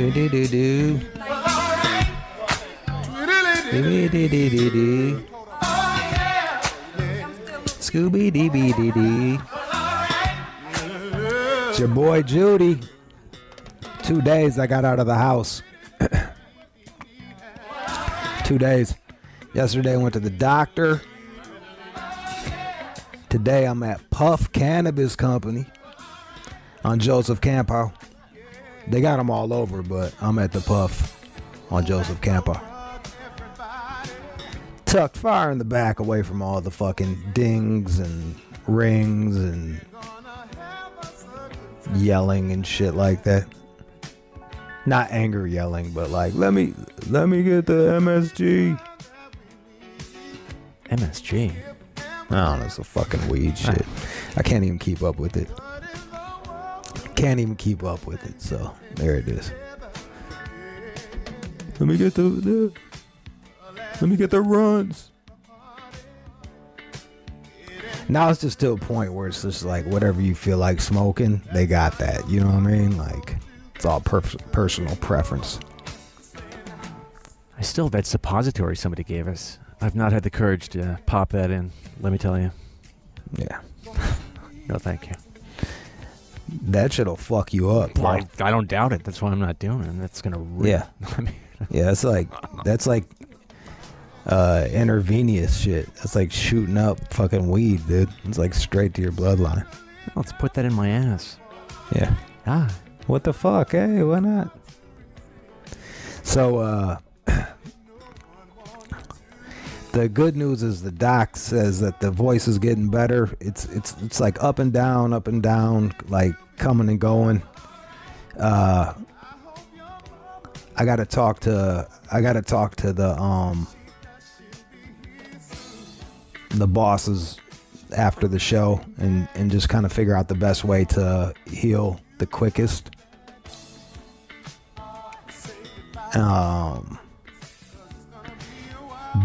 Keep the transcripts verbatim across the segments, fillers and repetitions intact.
Do do do do. Do do do do do. Scooby dee bee dee dee. It's your boy Judy. Two days I got out of the house. Two days. Yesterday I went to the doctor. Today I'm at Puff Cannabis Company on Joseph Campau. They got them all over, but I'm at the Puff on Joseph Campau. Tucked far in the back, away from all the fucking dings and rings and yelling and shit like that. Not anger yelling, but like, let me let me get the M S G. M S G? I don't know, it's a fucking weed shit. I can't even keep up with it. Can't even keep up with it, so there it is. Let me get the, the let me get the runs. Now it's just to a point where it's just like whatever you feel like smoking, they got that. You know what I mean? Like it's all per- personal preference. I still have that suppository somebody gave us. I've not had the courage to pop that in, let me tell you. Yeah. No, thank you. That shit'll fuck you up. Well, I, I don't doubt it. That's why I'm not doing it. That's gonna rip. Yeah. I mean, yeah, that's like that's like uh, intravenous shit. That's like shooting up fucking weed, dude. It's like straight to your bloodline. Let's put that in my ass. Yeah. Ah. What the fuck? Hey, why not? So, uh, the good news is the doc says that the voice is getting better. It's it's it's like up and down, up and down, like coming and going. Uh, I gotta talk to I gotta talk to the um the bosses after the show and and just kind of figure out the best way to heal the quickest. Um,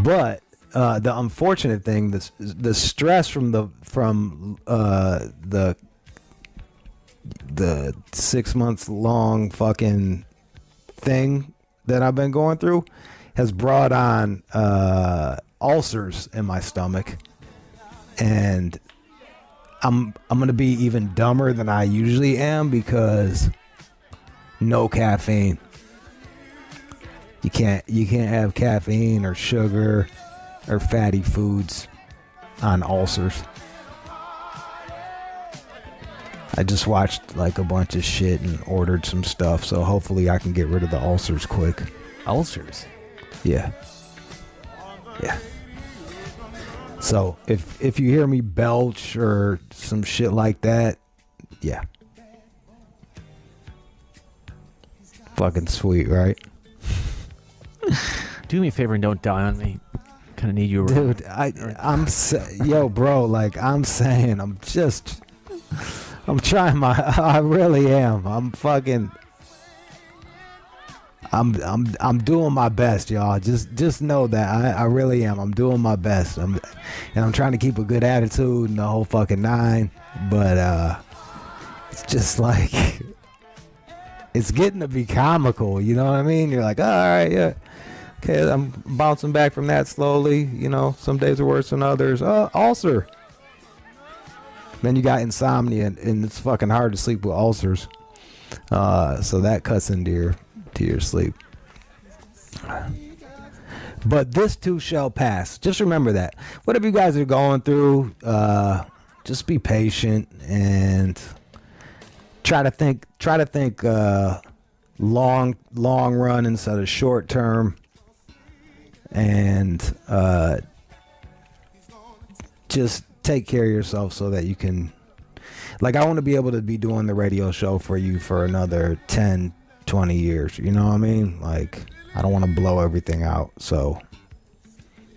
but. Uh, the unfortunate thing, the the stress from the from uh, the the six months long fucking thing that I've been going through has brought on uh, ulcers in my stomach, and I'm I'm gonna be even dumber than I usually am because no caffeine. You can't you can't have caffeine or sugar or fatty foods on ulcers. I just watched like a bunch of shit and ordered some stuff, so hopefully I can get rid of the ulcers quick. Ulcers? Yeah. Yeah. So if if you hear me belch or some shit like that, yeah. Fucking sweet, right? Do me a favor and don't die on me. Kind of need you around. Dude, I, I'm say, yo, bro, like I'm saying, I'm just, I'm trying my, I really am. I'm fucking, I'm, I'm, I'm doing my best, y'all. Just, just know that I, I really am. I'm doing my best. I'm, and I'm trying to keep a good attitude and the whole fucking nine. But uh, it's just like, it's getting to be comical. You know what I mean? You're like, all right, yeah. Okay, I'm bouncing back from that slowly. You know, some days are worse than others. Uh, ulcer. Then you got insomnia, and, and it's fucking hard to sleep with ulcers. Uh, so that cuts into your, to your sleep. But this too shall pass. Just remember that. Whatever you guys are going through, uh, just be patient and try to think. Try to think uh, long, long run instead of short term. And uh, just take care of yourself so that you can, like, I want to be able to be doing the radio show for you for another ten, twenty years. You know what I mean? Like, I don't want to blow everything out. So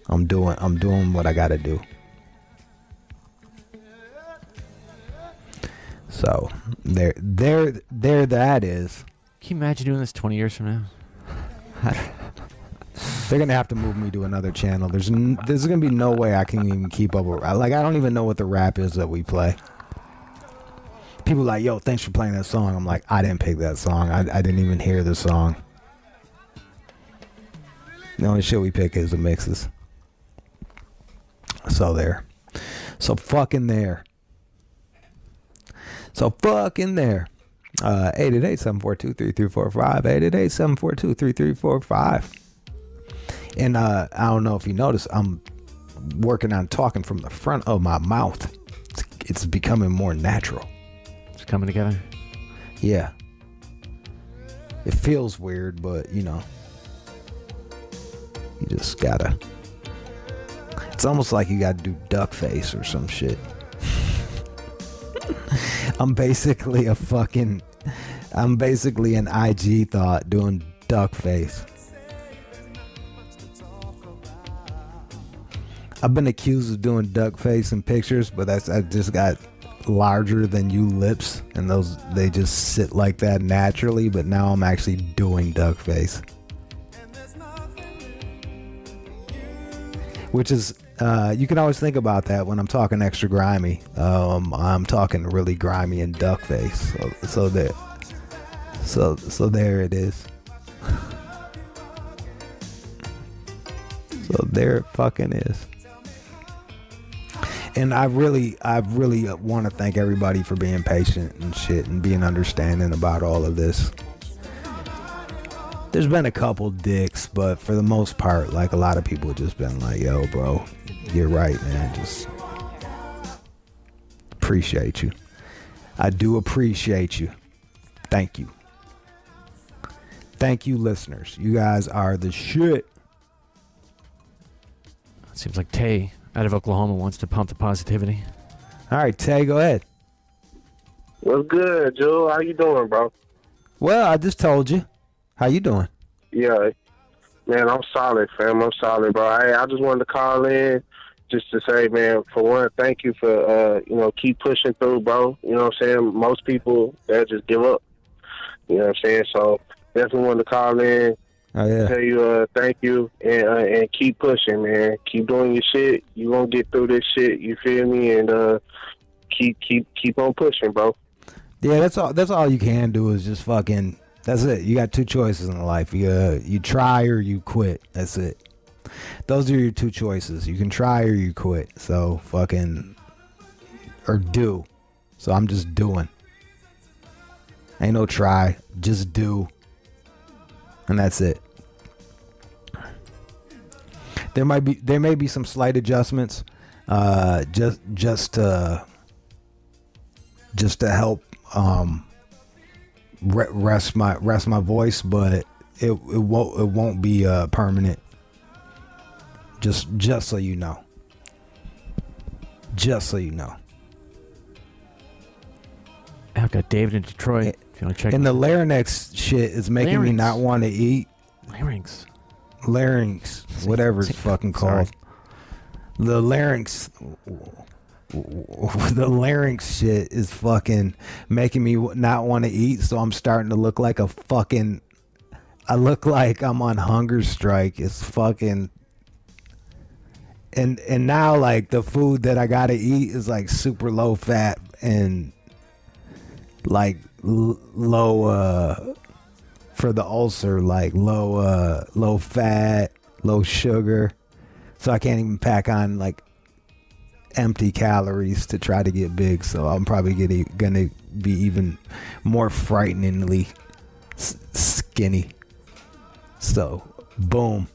I'm doing, I'm doing what I got to do. So there, there, there that is. Can you imagine doing this twenty years from now? They're gonna have to move me to another channel. There's n- there's gonna be no way I can even keep up with. Like I don't even know what the rap is that we play. people like, yo, thanks for playing that song. I'm like, I didn't pick that song. I, I didn't even hear the song. The only shit we pick is the mixes. So there. So fucking there. So fucking there. Uh, eight eight eight, seven four two, three three four five. eight eight eight, seven four two, three three four five. And uh, I don't know if you noticed, I'm working on talking from the front of my mouth. It's, it's becoming more natural. It's coming together? Yeah. It feels weird, but, you know. You just gotta... It's almost like you gotta do duck face or some shit. I'm basically a fucking... I'm basically an I G thought doing duck face. I've been accused of doing duck face in pictures, but that's, I just got larger than you lips, and those, they just sit like that naturally, but now I'm actually doing duck face. Which is, uh, you can always think about that when I'm talking extra grimy. Um, I'm talking really grimy and duck face. So, so there, so so there it is. So there it fucking is. And I really, I really want to thank everybody for being patient and shit and being understanding about all of this. There's been a couple dicks, but for the most part, like, a lot of people have just been like, yo, bro, you're right, man. Just appreciate you. I do appreciate you. Thank you. Thank you, listeners. You guys are the shit. It seems like Tay out of Oklahoma wants to pump the positivity. All right, Tay, go ahead. What's good, Joe? How you doing, bro? Well, I just told you. How you doing? Yeah, man, I'm solid, fam. I'm solid, bro. I, I just wanted to call in just to say, man, for one, thank you for, uh, you know, keep pushing through, bro. You know what I'm saying? Most people, they'll just give up. You know what I'm saying? So definitely wanted to call in, oh, yeah. tell you uh, thank you, and uh, and keep pushing, man. Keep doing your shit. You're going to get through this shit, you feel me? And uh, keep keep keep on pushing, bro. Yeah, that's all, that's all you can do is just fucking... That's it. You got two choices in life. You uh, you try or you quit. That's it. Those are your two choices. You can try or you quit. So fucking or do. So I'm just doing. Ain't no try. Just do. And that's it. There might be there may be some slight adjustments, uh, just just to just to help. Um, rest my rest my voice, but it it won't it won't be uh permanent. Just just so you know, just so you know. I've got David in Detroit, it, if you want to check. And the larynx shit is making larynx. me not want to eat larynx larynx whatever it's fucking called. The larynx The larynx shit is fucking making me not want to eat, so I'm starting to look like a fucking... I look like I'm on hunger strike. It's fucking... And and now, like, the food that I gotta eat is, like, super low fat and, like, l- low, uh... for the ulcer, like, low, uh... low fat, low sugar. So I can't even pack on, like... empty calories to try to get big, so I'm probably getting gonna be even more frighteningly s- skinny. So boom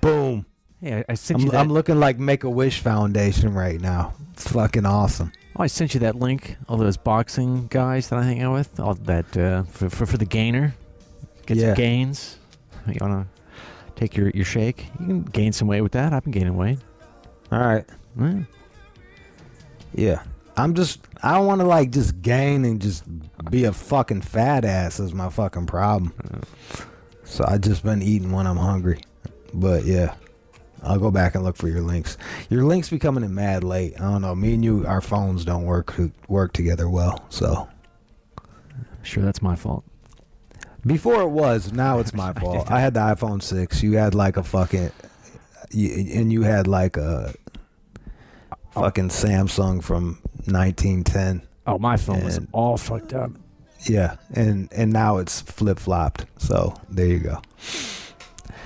boom. Hey, I, I sent I'm, you that. I'm looking like Make-A-Wish Foundation right now. It's fucking awesome. Oh, I sent you that link, all those boxing guys that I hang out with, all that uh, for, for, for the gainer. Get yeah. some gains. You wanna take your, your shake. You can gain some weight with that. I've been gaining weight. All right. Yeah. yeah. I'm just, I don't want to like just gain and just be a fucking fat ass is my fucking problem. Uh, so I just been eating when I'm hungry. But yeah, I'll go back and look for your links. Your links be coming in mad late. I don't know. Me and you, our phones don't work work together well. So. Sure, that's my fault. Before it was, now it's my fault. I had the iPhone six. You had like a fucking, and you had like a fucking Samsung from nineteen ten. Oh, my phone and, was all fucked up. Yeah, and and now it's flip flopped. So there you go.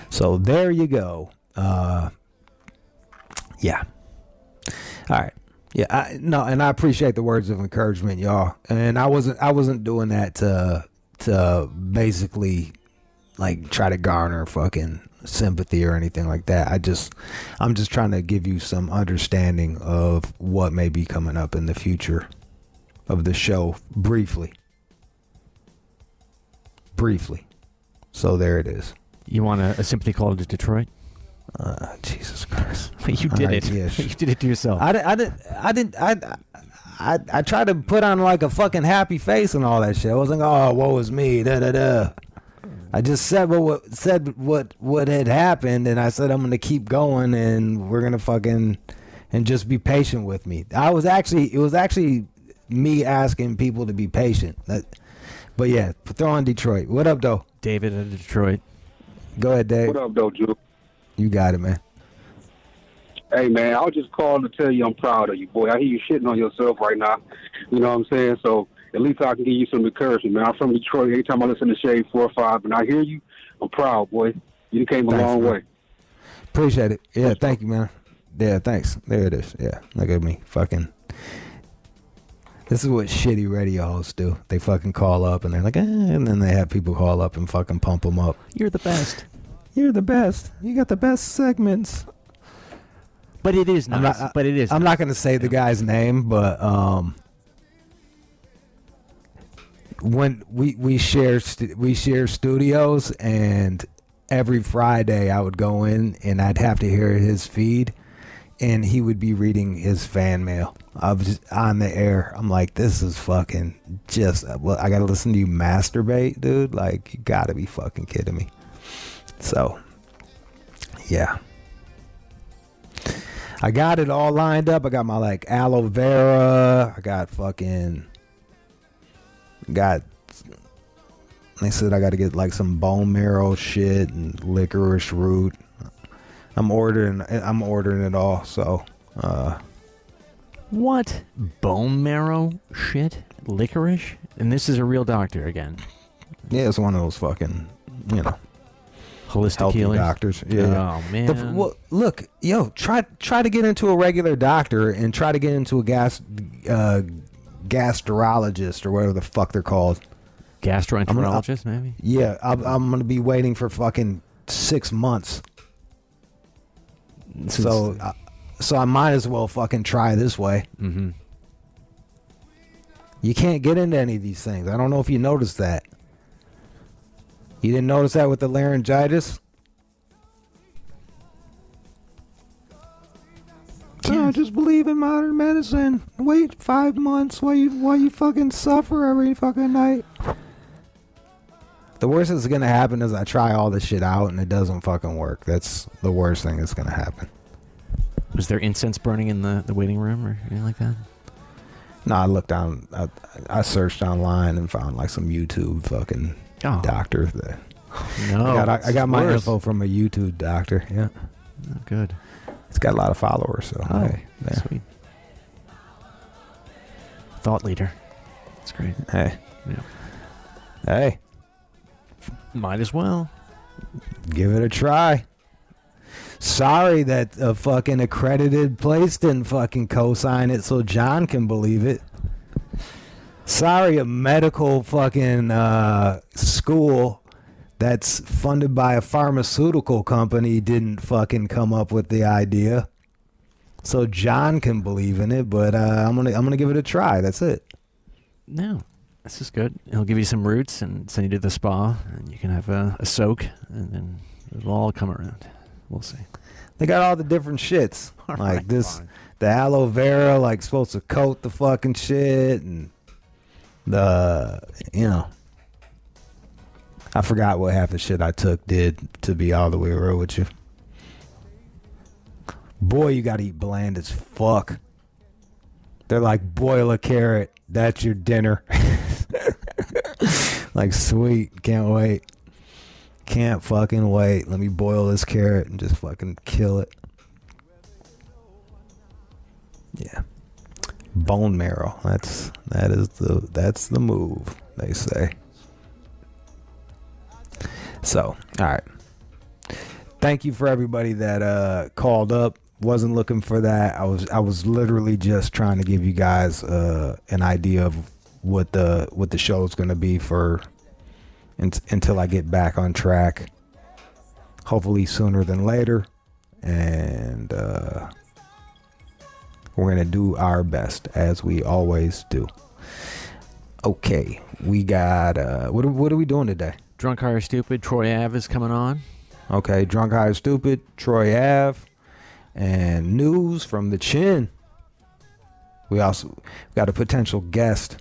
So there you go. Uh, yeah. All right. Yeah. I, no, and I appreciate the words of encouragement, y'all. And I wasn't I wasn't doing that to to basically like try to garner fucking sympathy or anything like that. I just I'm just trying to give you some understanding of what may be coming up in the future of the show briefly. Briefly. So there it is. You want a, a sympathy call to Detroit? Uh, Jesus Christ! You did right, it. Yeah, sure. You did it to yourself. I didn't. I didn't. I, did, I, I, I tried to put on like a fucking happy face and all that shit. I wasn't like, oh, woe is me. Da da da. I just said what said what what had happened, and I said I'm gonna keep going, and we're gonna fucking and just be patient with me. I was actually it was actually me asking people to be patient. That, but yeah, throw on Detroit. What up, though? David in Detroit. Go ahead, Dave. What up, though, Drew? You got it, man. Hey, man, I was just calling to tell you I'm proud of you, boy. I hear you shitting on yourself right now. You know what I'm saying? So at least I can give you some encouragement, man. I'm from Detroit. Every time I listen to Shade forty-five and I hear you, I'm proud, boy. You came a thanks, long man. way. Appreciate it. Yeah, thanks, thank you, man. Yeah, thanks. There it is. Yeah, look at me. Fucking. This is what shitty radio hosts do. They fucking call up and they're like, eh, and then they have people call up and fucking pump them up. You're the best. You're the best. You got the best segments. But it is nice. Not, I, but it is. I'm nice. not going to say the guy's name, but um, when we we share st we share studios, and every Friday I would go in and I'd have to hear his feed, and he would be reading his fan mail. I was just on the air. I'm like, this is fucking just. Well, I got to listen to you masturbate, dude. Like, you got to be fucking kidding me. So, yeah, I got it all lined up. I got my like aloe vera. I got fucking got. They said I got to get like some bone marrow shit and licorice root. I'm ordering. I'm ordering it all. So, uh, what bone marrow shit, licorice? And this is a real doctor again. Yeah, it's one of those fucking, you know. Holistic healing doctors. Yeah. Oh man. The, well, look, yo, try try to get into a regular doctor and try to get into a gas uh, gastrologist or whatever the fuck they're called. Gastroenterologist, gonna, I, maybe. Yeah, I'm, I'm gonna be waiting for fucking six months. Since, so, I, so I might as well fucking try this way. Mm-hmm. You can't get into any of these things. I don't know if you noticed that. You didn't notice that with the laryngitis? Yeah. Oh, just believe in modern medicine. Wait five months while you while you fucking suffer every fucking night. The worst that's gonna happen is I try all this shit out and it doesn't fucking work. That's the worst thing that's gonna happen. Was there incense burning in the, the waiting room or anything like that? No, I looked down. I, I searched online and found like some YouTube fucking... Oh. Doctor, the, no, I got, I, I got my info from a YouTube doctor. Yeah, oh, good. It's got a lot of followers. So, oh, hey, sweet. Thought leader. That's great. Hey, yeah. Hey, might as well give it a try. Sorry that a fucking accredited place didn't fucking co-sign it, so John can believe it. Sorry, a medical fucking uh, school that's funded by a pharmaceutical company didn't fucking come up with the idea, so John can believe in it. But uh, I'm gonna I'm gonna give it a try. That's it. No, this is good. He'll give you some roots and send you to the spa, and you can have a, a soak, and then it'll all come around. We'll see. They got all the different shits all like right, this, fine. the aloe vera, like supposed to coat the fucking shit and. The, you know, I forgot what half the shit I took did, to be all the way real with you. Boy, you gotta eat bland as fuck. They're like, boil a carrot, that's your dinner. Like, sweet, can't wait. Can't fucking wait. Let me boil this carrot and just fucking kill it. Yeah. bone marrow. That's that is the that's the move, they say. So, all right. Thank you for everybody that uh, called up. Wasn't looking for that. I was I was literally just trying to give you guys uh, an idea of what the what the show is going to be for in, until I get back on track. Hopefully sooner than later, and uh, we're gonna do our best as we always do. Okay, we got uh, what? What are we doing today? Drunk High or Stupid. Troy Ave is coming on. Okay, Drunk High or Stupid. Troy Ave. And news from the chin. We also got a potential guest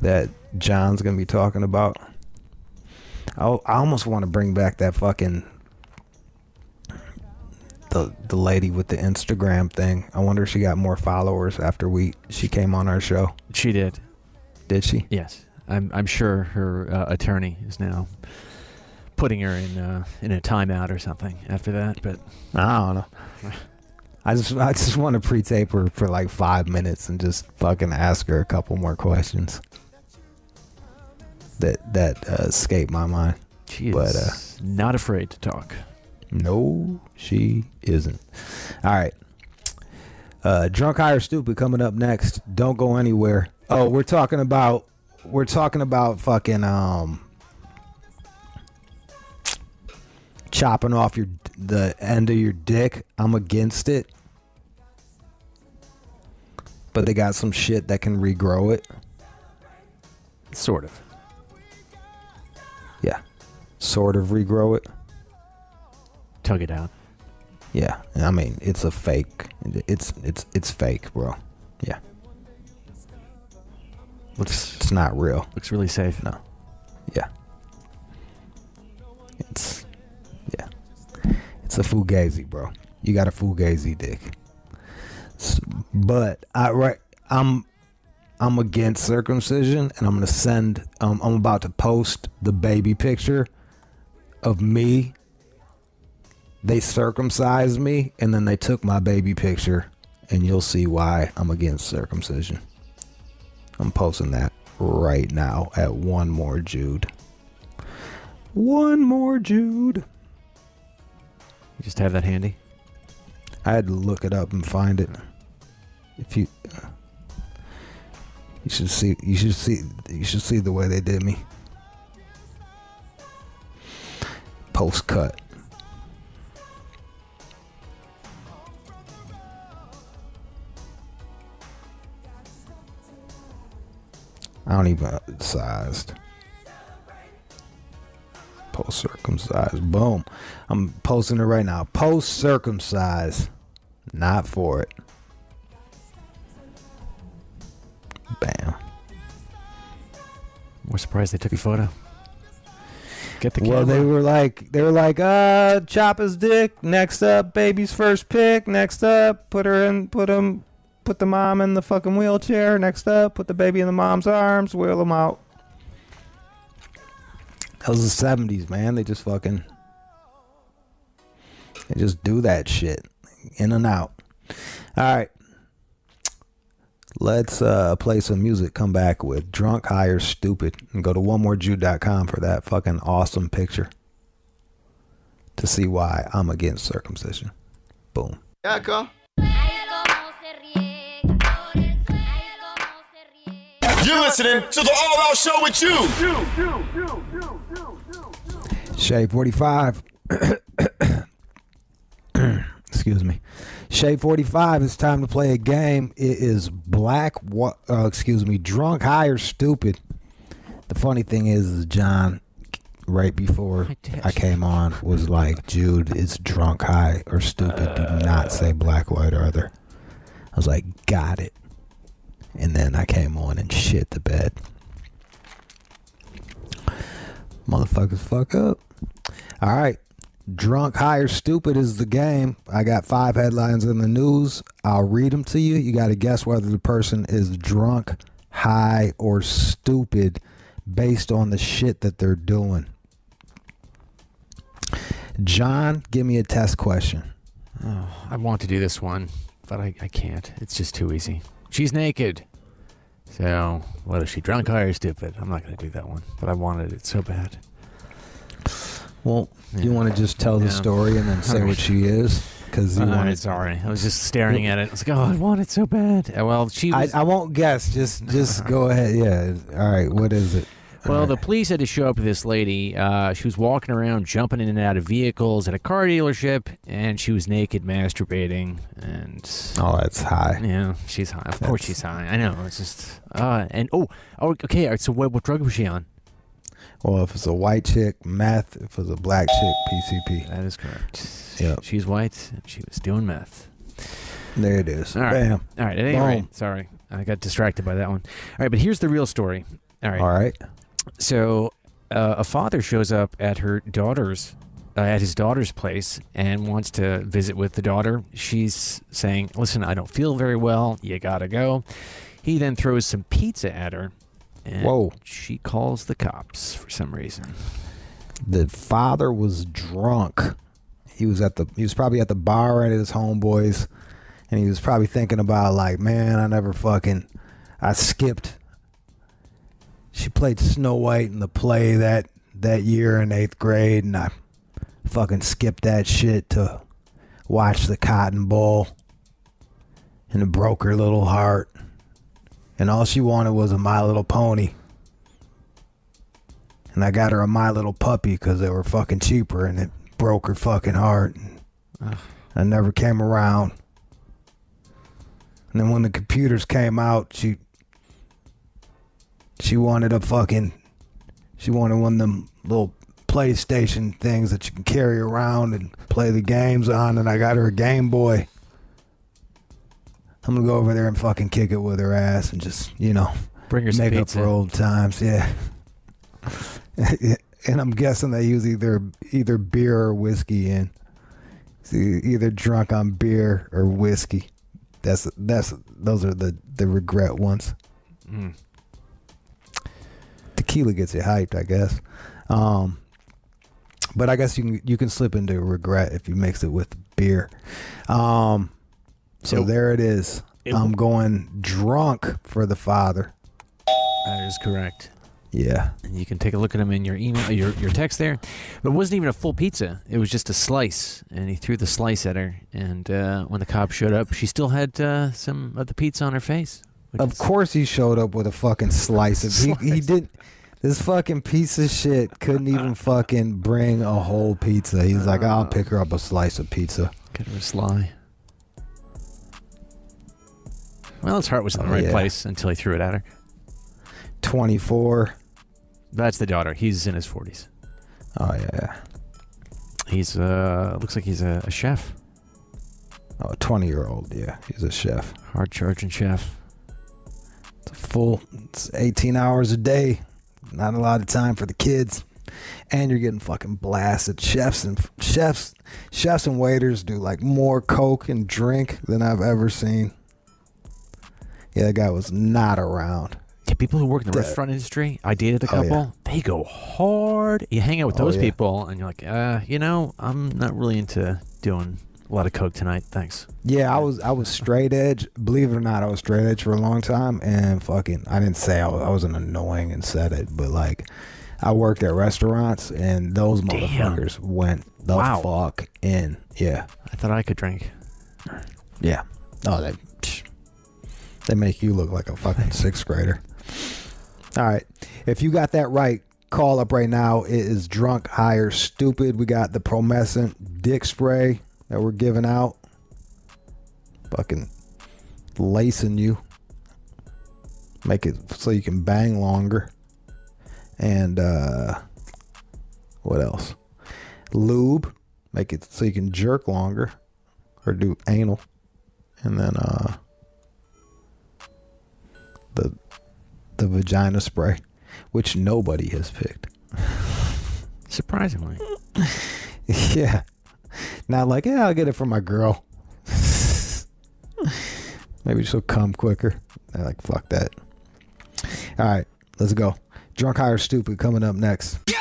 that John's gonna be talking about. I, I almost want to bring back that fucking the the lady with the Instagram thing. I wonder if she got more followers after we she came on our show. She did. Did she? Yes, I'm. I'm sure her uh, attorney is now putting her in uh, in a timeout or something after that. But I don't know. I just I just want to pre-tape her for like five minutes and just fucking ask her a couple more questions that that uh, escaped my mind. She is but, uh, not afraid to talk. No, she isn't. All right. Uh, Drunk High or Stupid coming up next. Don't go anywhere. Oh, we're talking about we're talking about fucking um chopping off your the end of your dick. I'm against it, but they got some shit that can regrow it. Sort of. Yeah, sort of regrow it. Tug it out. Yeah, I mean it's a fake. It's it's it's fake, bro. Yeah. Looks. It's not real. Looks really safe. No. Yeah. It's. Yeah. It's a fugazi, bro. You got a fugazi dick. So, but I right I'm I'm against circumcision, and I'm gonna send um, I'm about to post the baby picture of me. They circumcised me and then they took my baby picture, and you'll see why I'm against circumcision. I'm posting that right now at One More Jude. One More Jude. You just have that handy? I had to look it up and find it. If you uh, you should see you should see you should see the way they did me. Post cut. I don't even sized. Post circumcised. Boom. I'm posting it right now. Post circumcised. Not for it. Bam. We're surprised they took a photo. Get the camera. Well, they were like, they were like, uh, chop his dick. Next up, baby's first pick. Next up, put her in, put him, put the mom in the fucking wheelchair. Next up, put the baby in the mom's arms. Wheel him out. That was the seventies, man. They just fucking, they just do that shit. In and out. All right. Let's uh, play some music. Come back with Drunk, High, or Stupid. And go to one more jude dot com for that fucking awesome picture. To see why I'm against circumcision. Boom. Yeah, go. You're listening to the All Out Show with you. You, you, you, you, you, you, you. Shade forty-five. Excuse me. Shade forty-five. It's time to play a game. It is black. What? Uh, excuse me. Drunk, High, or Stupid. The funny thing is, is John, right before I came on, was like, "Jude, it's Drunk, High, or Stupid. Do not say black, white, or other." I was like, "Got it." And then I came on and shit the bed. Motherfuckers fuck up. Alright. Drunk, High, or Stupid is the game. I got five headlines in the news. I'll read them to you. You got to guess whether the person is drunk, high, or stupid based on the shit that they're doing. John, give me a test question. Oh, I want to do this one. but I, I can't. It's just too easy. She's naked. So, what is she, drunk, high, or stupid? I'm not going to do that one, but I wanted it so bad. Well, yeah. You want to just tell yeah. the story and then say what she is? Because uh, wanted... Sorry, I was just staring at it. I was like, oh, I want it so bad. Well, she was... I, I won't guess. Just just go ahead. Yeah. All right, what is it? Well, right. The police had to show up to this lady. Uh, she was walking around, jumping in and out of vehicles at a car dealership, and she was naked, masturbating. And oh, that's high. Yeah, she's high. Of that's... course she's high. I know. It's just... Uh, and, oh, oh, okay, all right, so what, what drug was she on? Well, if it's a white chick, meth. If it's a black chick, P C P. That is correct. Yep. She, she's white, and she was doing meth. There it is. All right. Bam. All right, at any rate, sorry. I got distracted by that one. All right, but here's the real story. All right. All right. So uh, a father shows up at her daughter's, uh, at his daughter's place and wants to visit with the daughter. She's saying, listen, I don't feel very well. You got to go. He then throws some pizza at her. And whoa. She calls the cops for some reason. The father was drunk. He was at the, he was probably at the bar at his homeboys. And he was probably thinking about like, man, I never fucking, I skipped. She played Snow White in the play that, that year in eighth grade, and I fucking skipped that shit to watch the Cotton Bowl, and it broke her little heart, and all she wanted was a My Little Pony, and I got her a My Little Puppy because they were fucking cheaper, and it broke her fucking heart, and I never came around, and then when the computers came out, she... She wanted a fucking, she wanted one of them little PlayStation things that you can carry around and play the games on, and I got her a Game Boy. I'm going to go over there and fucking kick it with her ass and just, you know, bring her make up for old times, yeah. And I'm guessing they use either either beer or whiskey in. See, either drunk on beer or whiskey. That's, that's, those are the, the regret ones. Mm. Tequila gets you hyped, I guess. Um, but I guess you can you can slip into regret if you mix it with beer. Um, so it, there it is. It, I'm going drunk for the father. That is correct. Yeah. And you can take a look at him in your email, your your text there. But it wasn't even a full pizza. It was just a slice, and he threw the slice at her. And uh, when the cops showed up, she still had uh, some of the pizza on her face. Of course he showed up with a fucking slice. Of, he, he didn't. This fucking piece of shit couldn't even fucking bring a whole pizza. He's uh, like, I'll pick her up a slice of pizza. Get her a sly. Well, his heart was in the oh, right yeah. place until he threw it at her. twenty-four. That's the daughter. He's in his forties. Oh, yeah. He's, uh, looks like he's a, a chef. Oh, a twenty-year-old, yeah. He's a chef. Hard-charging chef. Full, it's eighteen hours a day. Not a lot of time for the kids, and you're getting fucking blasted. Chefs and chefs, chefs and waiters do like more coke and drink than I've ever seen. Yeah, that guy was not around. Yeah, people who work in the that, restaurant industry. I dated a couple. Oh yeah. They go hard. You hang out with those oh yeah. people, and you're like, uh, you know, I'm not really into doing a lot of coke tonight, thanks. Yeah, I was I was straight edge. Believe it or not, I was straight edge for a long time, and fucking, I didn't say I, was, I wasn't annoying and said it, but like, I worked at restaurants, and those Damn. motherfuckers went the wow. fuck in. Yeah. I thought I could drink. Yeah. Oh, they, they make you look like a fucking sixth grader. All right. If you got that right, call up right now. It is Drunk, High, or Stupid. We got the Promescent Dick Spray that we're giving out, fucking lacing you, make it so you can bang longer, and uh, what else? Lube, make it so you can jerk longer, or do anal, and then uh, the the vagina spray, which nobody has picked, surprisingly. Yeah. Not like, yeah, I'll get it from my girl. Maybe she'll come quicker. They're like, fuck that. All right, let's go. Drunk, High, or Stupid coming up next. Yeah!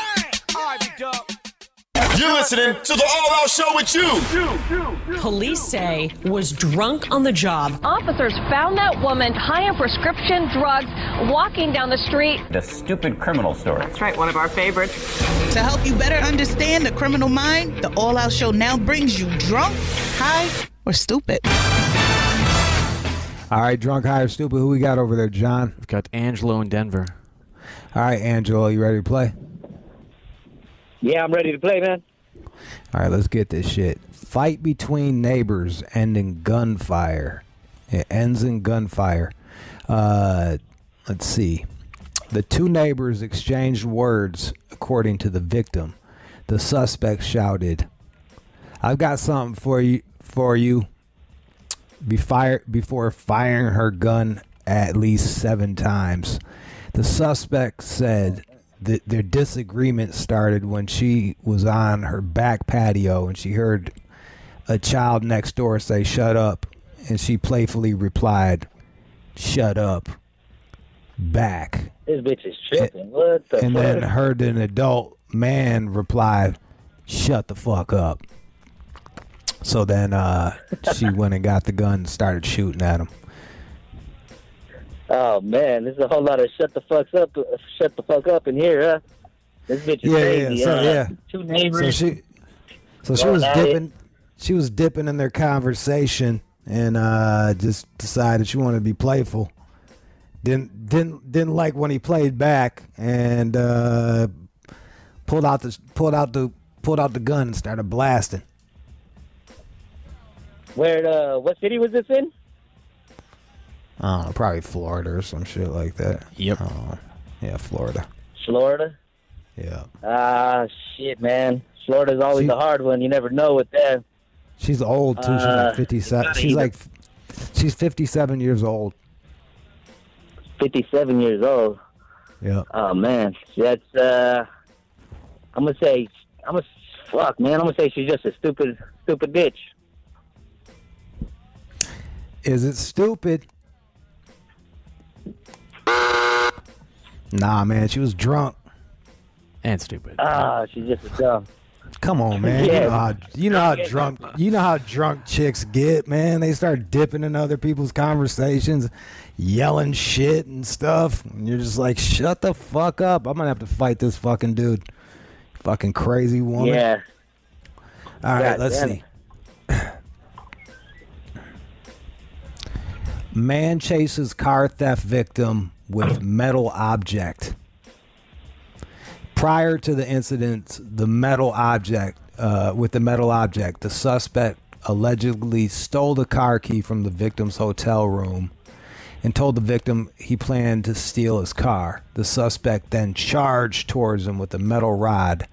All right, You're listening to the All Out Show with you. Police say was drunk on the job. Officers found that woman high on prescription drugs walking down the street. The stupid criminal story. That's right, one of our favorites. To help you better understand the criminal mind, the All Out Show now brings you Drunk, High, or Stupid. All right, Drunk, High, or Stupid. Who we got over there, John? We've got Angelo in Denver. All right, Angelo, you ready to play? Yeah, I'm ready to play, man. All right, let's get this shit. Fight between neighbors ending gunfire. It ends in gunfire. Uh, let's see. The two neighbors exchanged words according to the victim. The suspect shouted, "I've got something for you, for you." Be fire, before firing her gun at least seven times. The suspect said that their disagreement started when she was on her back patio and she heard a child next door say, "Shut up," and she playfully replied, "Shut up back." This bitch is tripping. What the fuck? And then heard an adult man reply, "Shut the fuck up." So then uh, she went and got the gun and started shooting at him. Oh man, there's a whole lot of shut the fuck up, shut the fuck up in here, huh? This bitch is yeah, crazy. Yeah, so, uh, yeah. Two neighbors. So she, so she was dipping, it. she was dipping in their conversation, and uh, just decided she wanted to be playful. Didn't didn't didn't like when he played back, and uh, pulled out the pulled out the pulled out the gun and started blasting. Where, uh, what city was this in? I don't know, probably Florida or some shit like that. Yep. Uh, yeah, Florida. Florida? Yeah. Ah, shit, man. Florida's always she, a hard one. You never know with that. She's old, too. Uh, she's like fifty-seven. She's either. like, she's fifty-seven years old. fifty-seven years old? Yeah. Oh, man. That's, uh, I'm going to say, I'm going to, fuck, man. I'm going to say she's just a stupid, stupid bitch. Is it stupid? Nah, man, she was drunk and stupid. Ah, uh, she's just a dumb. Come on, man. Yeah. You know how, you know how drunk you know how drunk chicks get, man. They start dipping in other people's conversations, yelling shit and stuff. And you're just like, shut the fuck up. I'm gonna have to fight this fucking dude. Fucking crazy woman. Yeah. All right, God, let's see. Man chases car theft victim with metal object. Prior to the incident, the metal object, uh, with the metal object, the suspect allegedly stole the car key from the victim's hotel room and told the victim he planned to steal his car. The suspect then charged towards him with a metal rod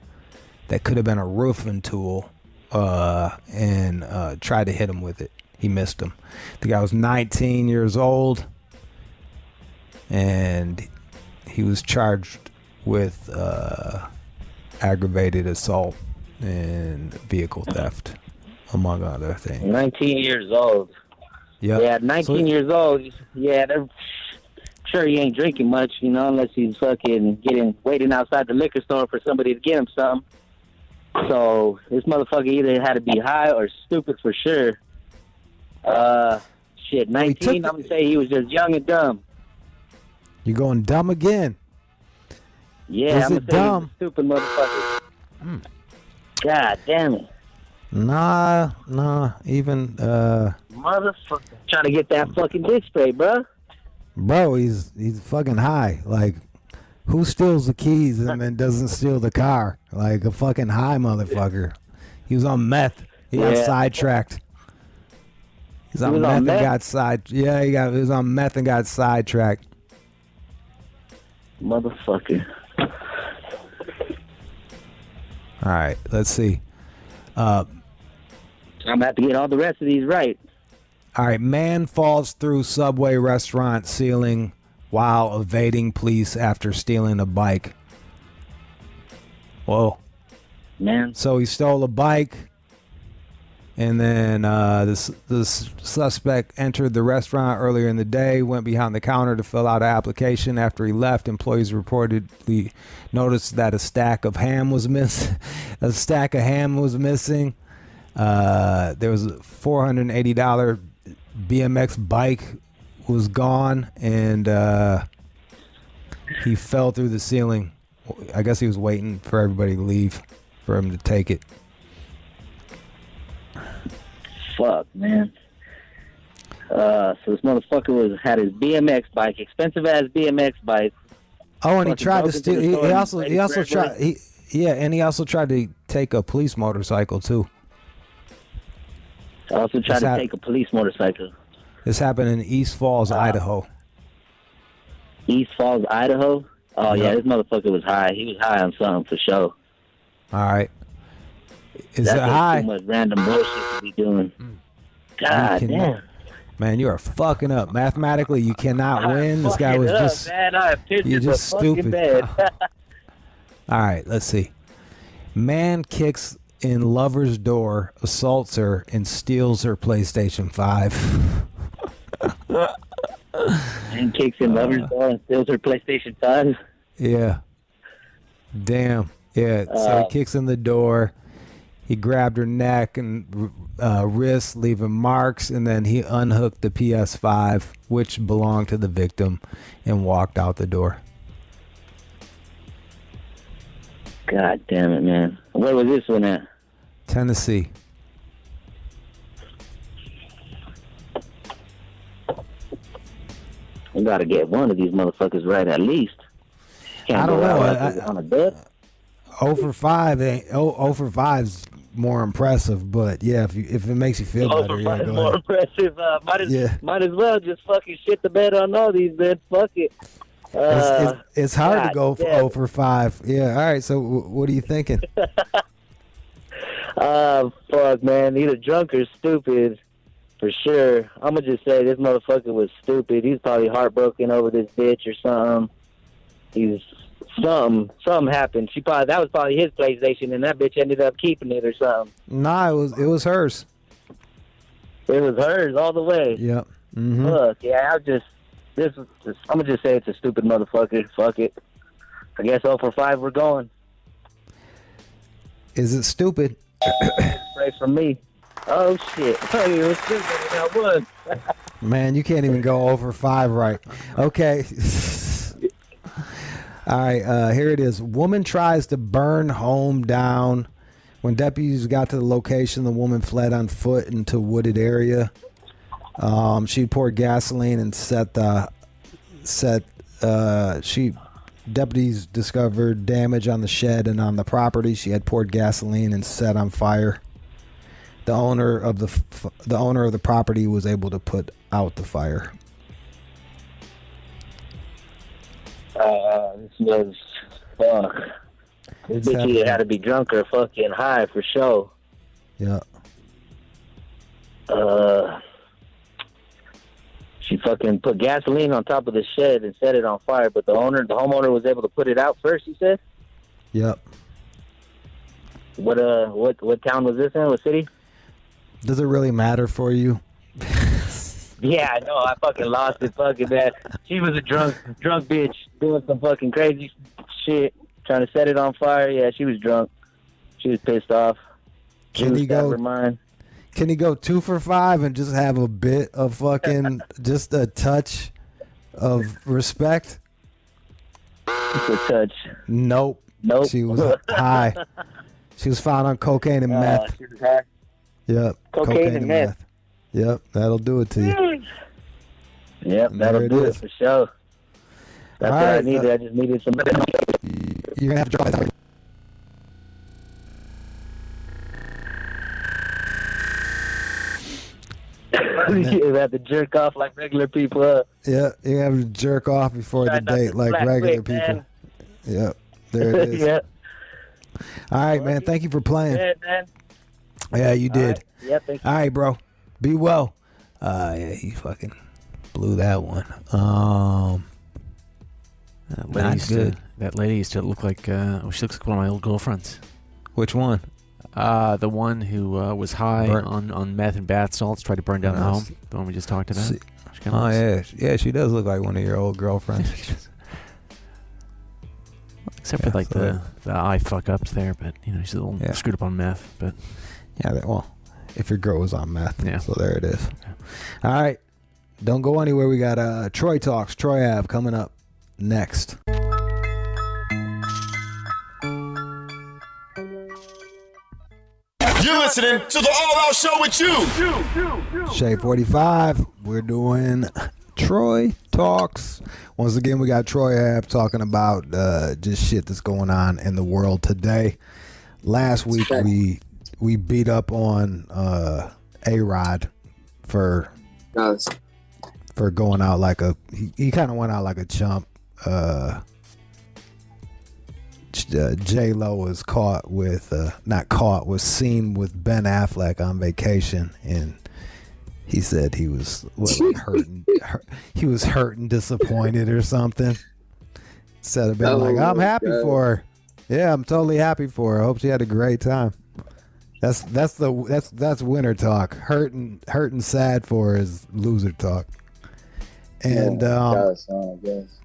that could have been a roofing tool, uh, and uh, tried to hit him with it. He missed him. The guy was nineteen years old, and he was charged with uh, aggravated assault and vehicle theft, among other things. nineteen years old. Yep. Yeah, nineteen so, years old. Yeah, they're sure he ain't drinking much, you know, unless he's fucking getting waiting outside the liquor store for somebody to get him something. So this motherfucker either had to be high or stupid for sure. Uh, shit, nineteen, I'm going to say he was just young and dumb. You're going dumb again. Yeah, I'm going to say he's a stupid motherfucker. Mm. God damn it. Nah, nah, even, uh... motherfucker, trying to get that fucking dick straight, bro. Bro, he's, he's fucking high. Like, who steals the keys and then doesn't steal the car? Like, a fucking high motherfucker. He was on meth. He yeah. got sidetracked. He was on meth and got side. Yeah, he got. He was on meth and got sidetracked. Motherfucker. All right, let's see. Uh, I'm about to get all the rest of these right. All right, man falls through Subway restaurant ceiling while evading police after stealing a bike. Whoa. Man. So he stole a bike. And then uh, this, this suspect entered the restaurant earlier in the day, went behind the counter to fill out an application. After he left, employees reportedly noticed that a stack of ham was missing. a stack of ham was missing. Uh, there was a four hundred eighty dollar B M X bike was gone, and uh, he fell through the ceiling. I guess he was waiting for everybody to leave for him to take it. Fuck, man. Uh, so this motherfucker was had his B M X bike, expensive ass B M X bike. Oh, and he tried to steal. He, he also he also tried. He, yeah, and he also tried to take a police motorcycle too. I also tried to take a police motorcycle. This happened in East Falls, uh, Idaho. East Falls, Idaho. Oh yeah, this motherfucker was high. He was high on something for sure. All right. Is that high? Too much random bullshit to be doing. God can, damn. Man, you are fucking up. Mathematically, you cannot I win. This guy was up, just. Man, I you're just stupid. All right, let's see. Man kicks in lover's door, assaults her, and steals her PlayStation five. Man kicks in lover's uh, door and steals her PlayStation five? Yeah. Damn. Yeah, uh, so he kicks in the door. He grabbed her neck and uh, wrist, leaving marks, and then he unhooked the P S five, which belonged to the victim, and walked out the door. God damn it, man. Where was this one at? Tennessee. We gotta get one of these motherfuckers right at least. Can't I don't know. I, I, on a bed. oh for five ain't, oh for five's more impressive, but yeah, if you, if it makes you feel better, yeah, go ahead. More impressive. Uh, might as yeah. might as well just fucking shit the bed on all these men. Fuck it. Uh, it's, it's, it's hard God, to go for yeah. oh for five. Yeah. All right. So w what are you thinking? uh, fuck, man. Either drunk or stupid, for sure. I'm gonna just say this motherfucker was stupid. He's probably heartbroken over this bitch or something. He's Something, something happened. She probably that was probably his PlayStation, and that bitch ended up keeping it or something. Nah, it was it was hers. It was hers all the way. Yep. Mm-hmm. Look, yeah, I just this. Just, I'm gonna just say it's a stupid motherfucker. Fuck it. I guess oh for five we're going. Is it stupid? Right from me. Oh shit! Hey, it was stupid. I was. Man, you can't even go over five right. Okay. All right, uh, here it is. Woman tries to burn home down. When deputies got to the location, the woman fled on foot into wooded area. Um, she poured gasoline and set the set. Uh, she deputies discovered damage on the shed and on the property. She had poured gasoline and set on fire. The owner of the the owner of the property was able to put out the fire. Uh, this was fuck. This bitch either had to be drunk or fucking high for sure. Yeah. Uh, she fucking put gasoline on top of the shed and set it on fire, but the owner, the homeowner, was able to put it out first. You said. Yep. What uh, what what town was this in? What city? Does it really matter for you? Yeah, I know. I fucking lost it. Fucking that. She was a drunk, drunk bitch doing some fucking crazy shit, trying to set it on fire. Yeah, she was drunk. She was pissed off. She can was he go? Her mind. Can he go two for five and just have a bit of fucking, just a touch of respect? Just a touch. Nope. Nope. She was high. She was found on cocaine and uh, meth. She was high. Yep. Cocaine, cocaine and, and meth. meth. Yep, that'll do it to you. Yep, that'll do it for sure. That's what I needed. I just needed some. You're gonna have to try that. You have to jerk off like regular people. Huh? Yeah, you have to jerk off before the date like regular people. Yep, there it is. Yep. All right, man. Thank you for playing. Yeah, you did. Yeah, thank you. All right, bro. Be well. Uh, yeah, he fucking blew that one. Um, that lady, used to, that lady used to look like, uh, she looks like one of my old girlfriends. Which one? Uh, the one who uh, was high on, on meth and bath salts, tried to burn down the home. The one we just talked about. Oh, yeah. Yeah, she does look like one of your old girlfriends. Except yeah, for like so the, the eye fuck ups there, but you know, she's a little yeah. screwed up on meth. But yeah, well, if your girl was on meth, yeah. so there it is. Yeah. All right, don't go anywhere. We got uh, Troy Talks, Troy Ave coming up next. You're listening to the All Out Show with you. you, you, you Shade forty-five. We're doing Troy Talks. Once again, we got Troy Ave talking about uh, just shit that's going on in the world today. Last week, we we beat up on uh, A-Rod for nice. for going out like a he, he kind of went out like a chump. Uh, uh, J Lo was caught with uh, not caught was seen with Ben Affleck on vacation, and he said he was what, like hurt, and, hurt. He was hurt and disappointed or something. Instead of being oh, like, "I'm happy God. for her. Yeah, I'm totally happy for her. I hope she had a great time." That's that's the that's that's winner talk. Hurt and hurt and sad for her is loser talk. And yeah, um, does, I guess.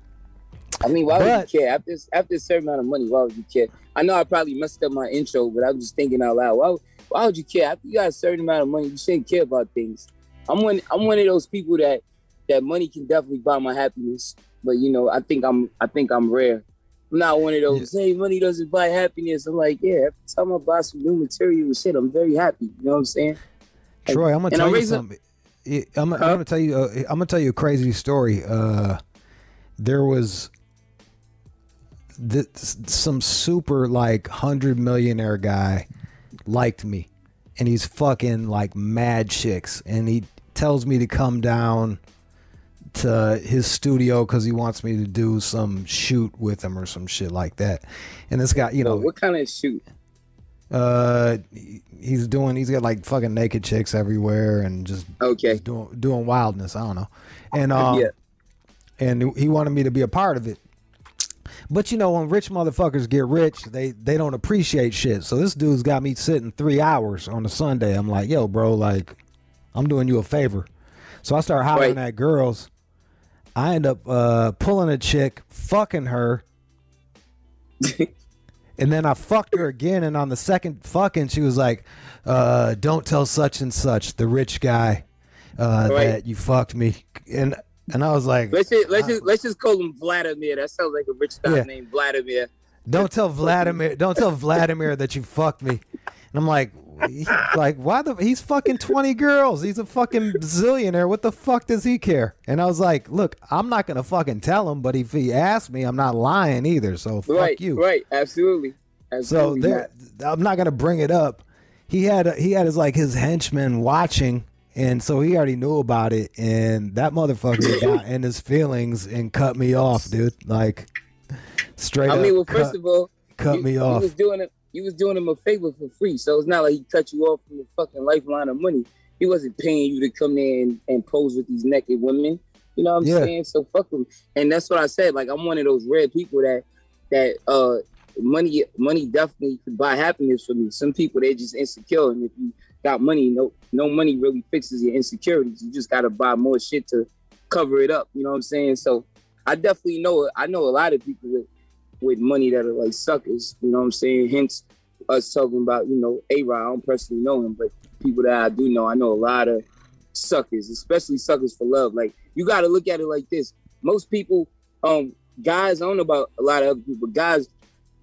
I mean, why but, would you care after after a certain amount of money? Why would you care? I know I probably messed up my intro, but I'm just thinking out loud. Why why would you care after you got a certain amount of money? You shouldn't care about things. I'm one. I'm one of those people that that money can definitely buy my happiness, but you know, I think I'm. I think I'm rare. I'm not one of those. Yeah. Hey, money doesn't buy happiness. I'm like, yeah. Every time I buy some new material and shit, I'm very happy. You know what I'm saying? Troy, I'm gonna and tell I'm you something. I'm, I'm huh? gonna tell you. Uh, I'm gonna tell you a crazy story. Uh, there was th- some super like hundred millionaire guy liked me, and he's fucking like mad chicks, and he tells me to come down to his studio because he wants me to do some shoot with him or some shit like that. And this guy, you know, what kind of shoot? Uh, he's doing. He's got like fucking naked chicks everywhere and just okay, just doing doing wildness. I don't know. And um, yeah. and he wanted me to be a part of it. But you know, when rich motherfuckers get rich, they they don't appreciate shit. So this dude's got me sitting three hours on a Sunday. I'm like, yo, bro, like, I'm doing you a favor. So I start hollering Wait. at girls. I end up uh, pulling a chick, fucking her, and then I fucked her again. And on the second fucking, she was like, uh, "Don't tell such and such, the rich guy, uh, that you fucked me." And and I was like, "Let's just let's just, let's just call him Vladimir. That sounds like a rich guy yeah. named Vladimir." Don't tell Vladimir. Don't tell Vladimir that you fucked me. And I'm like. He, like why the he's fucking twenty girls, he's a fucking zillionaire, what the fuck does he care? And I was like, look, I'm not gonna fucking tell him, but if he asked me, I'm not lying either, so fuck right, you right absolutely, absolutely. So there, I'm not gonna bring it up. He had a, he had his like his henchmen watching, and so he already knew about it, and that motherfucker got in his feelings and cut me off, dude, like straight I up I mean well first cut, of all cut you, me off. He was doing it You was doing him a favor for free, so it's not like he cut you off from the fucking lifeline of money. He wasn't paying you to come there and, and pose with these naked women. You know what I'm yeah. saying? So fuck him. And that's what I said. Like, I'm one of those rare people that that uh, money money definitely could buy happiness for me. Some people, they're just insecure, and if you got money, no no money really fixes your insecurities. You just gotta buy more shit to cover it up. You know what I'm saying? So I definitely know I know a lot of people that with money that are like suckers, you know what I'm saying? Hence us talking about, you know, A-Rod. I don't personally know him, but people that I do know, I know a lot of suckers, especially suckers for love. Like, you got to look at it like this. Most people, um, guys, I don't know about a lot of other people, guys,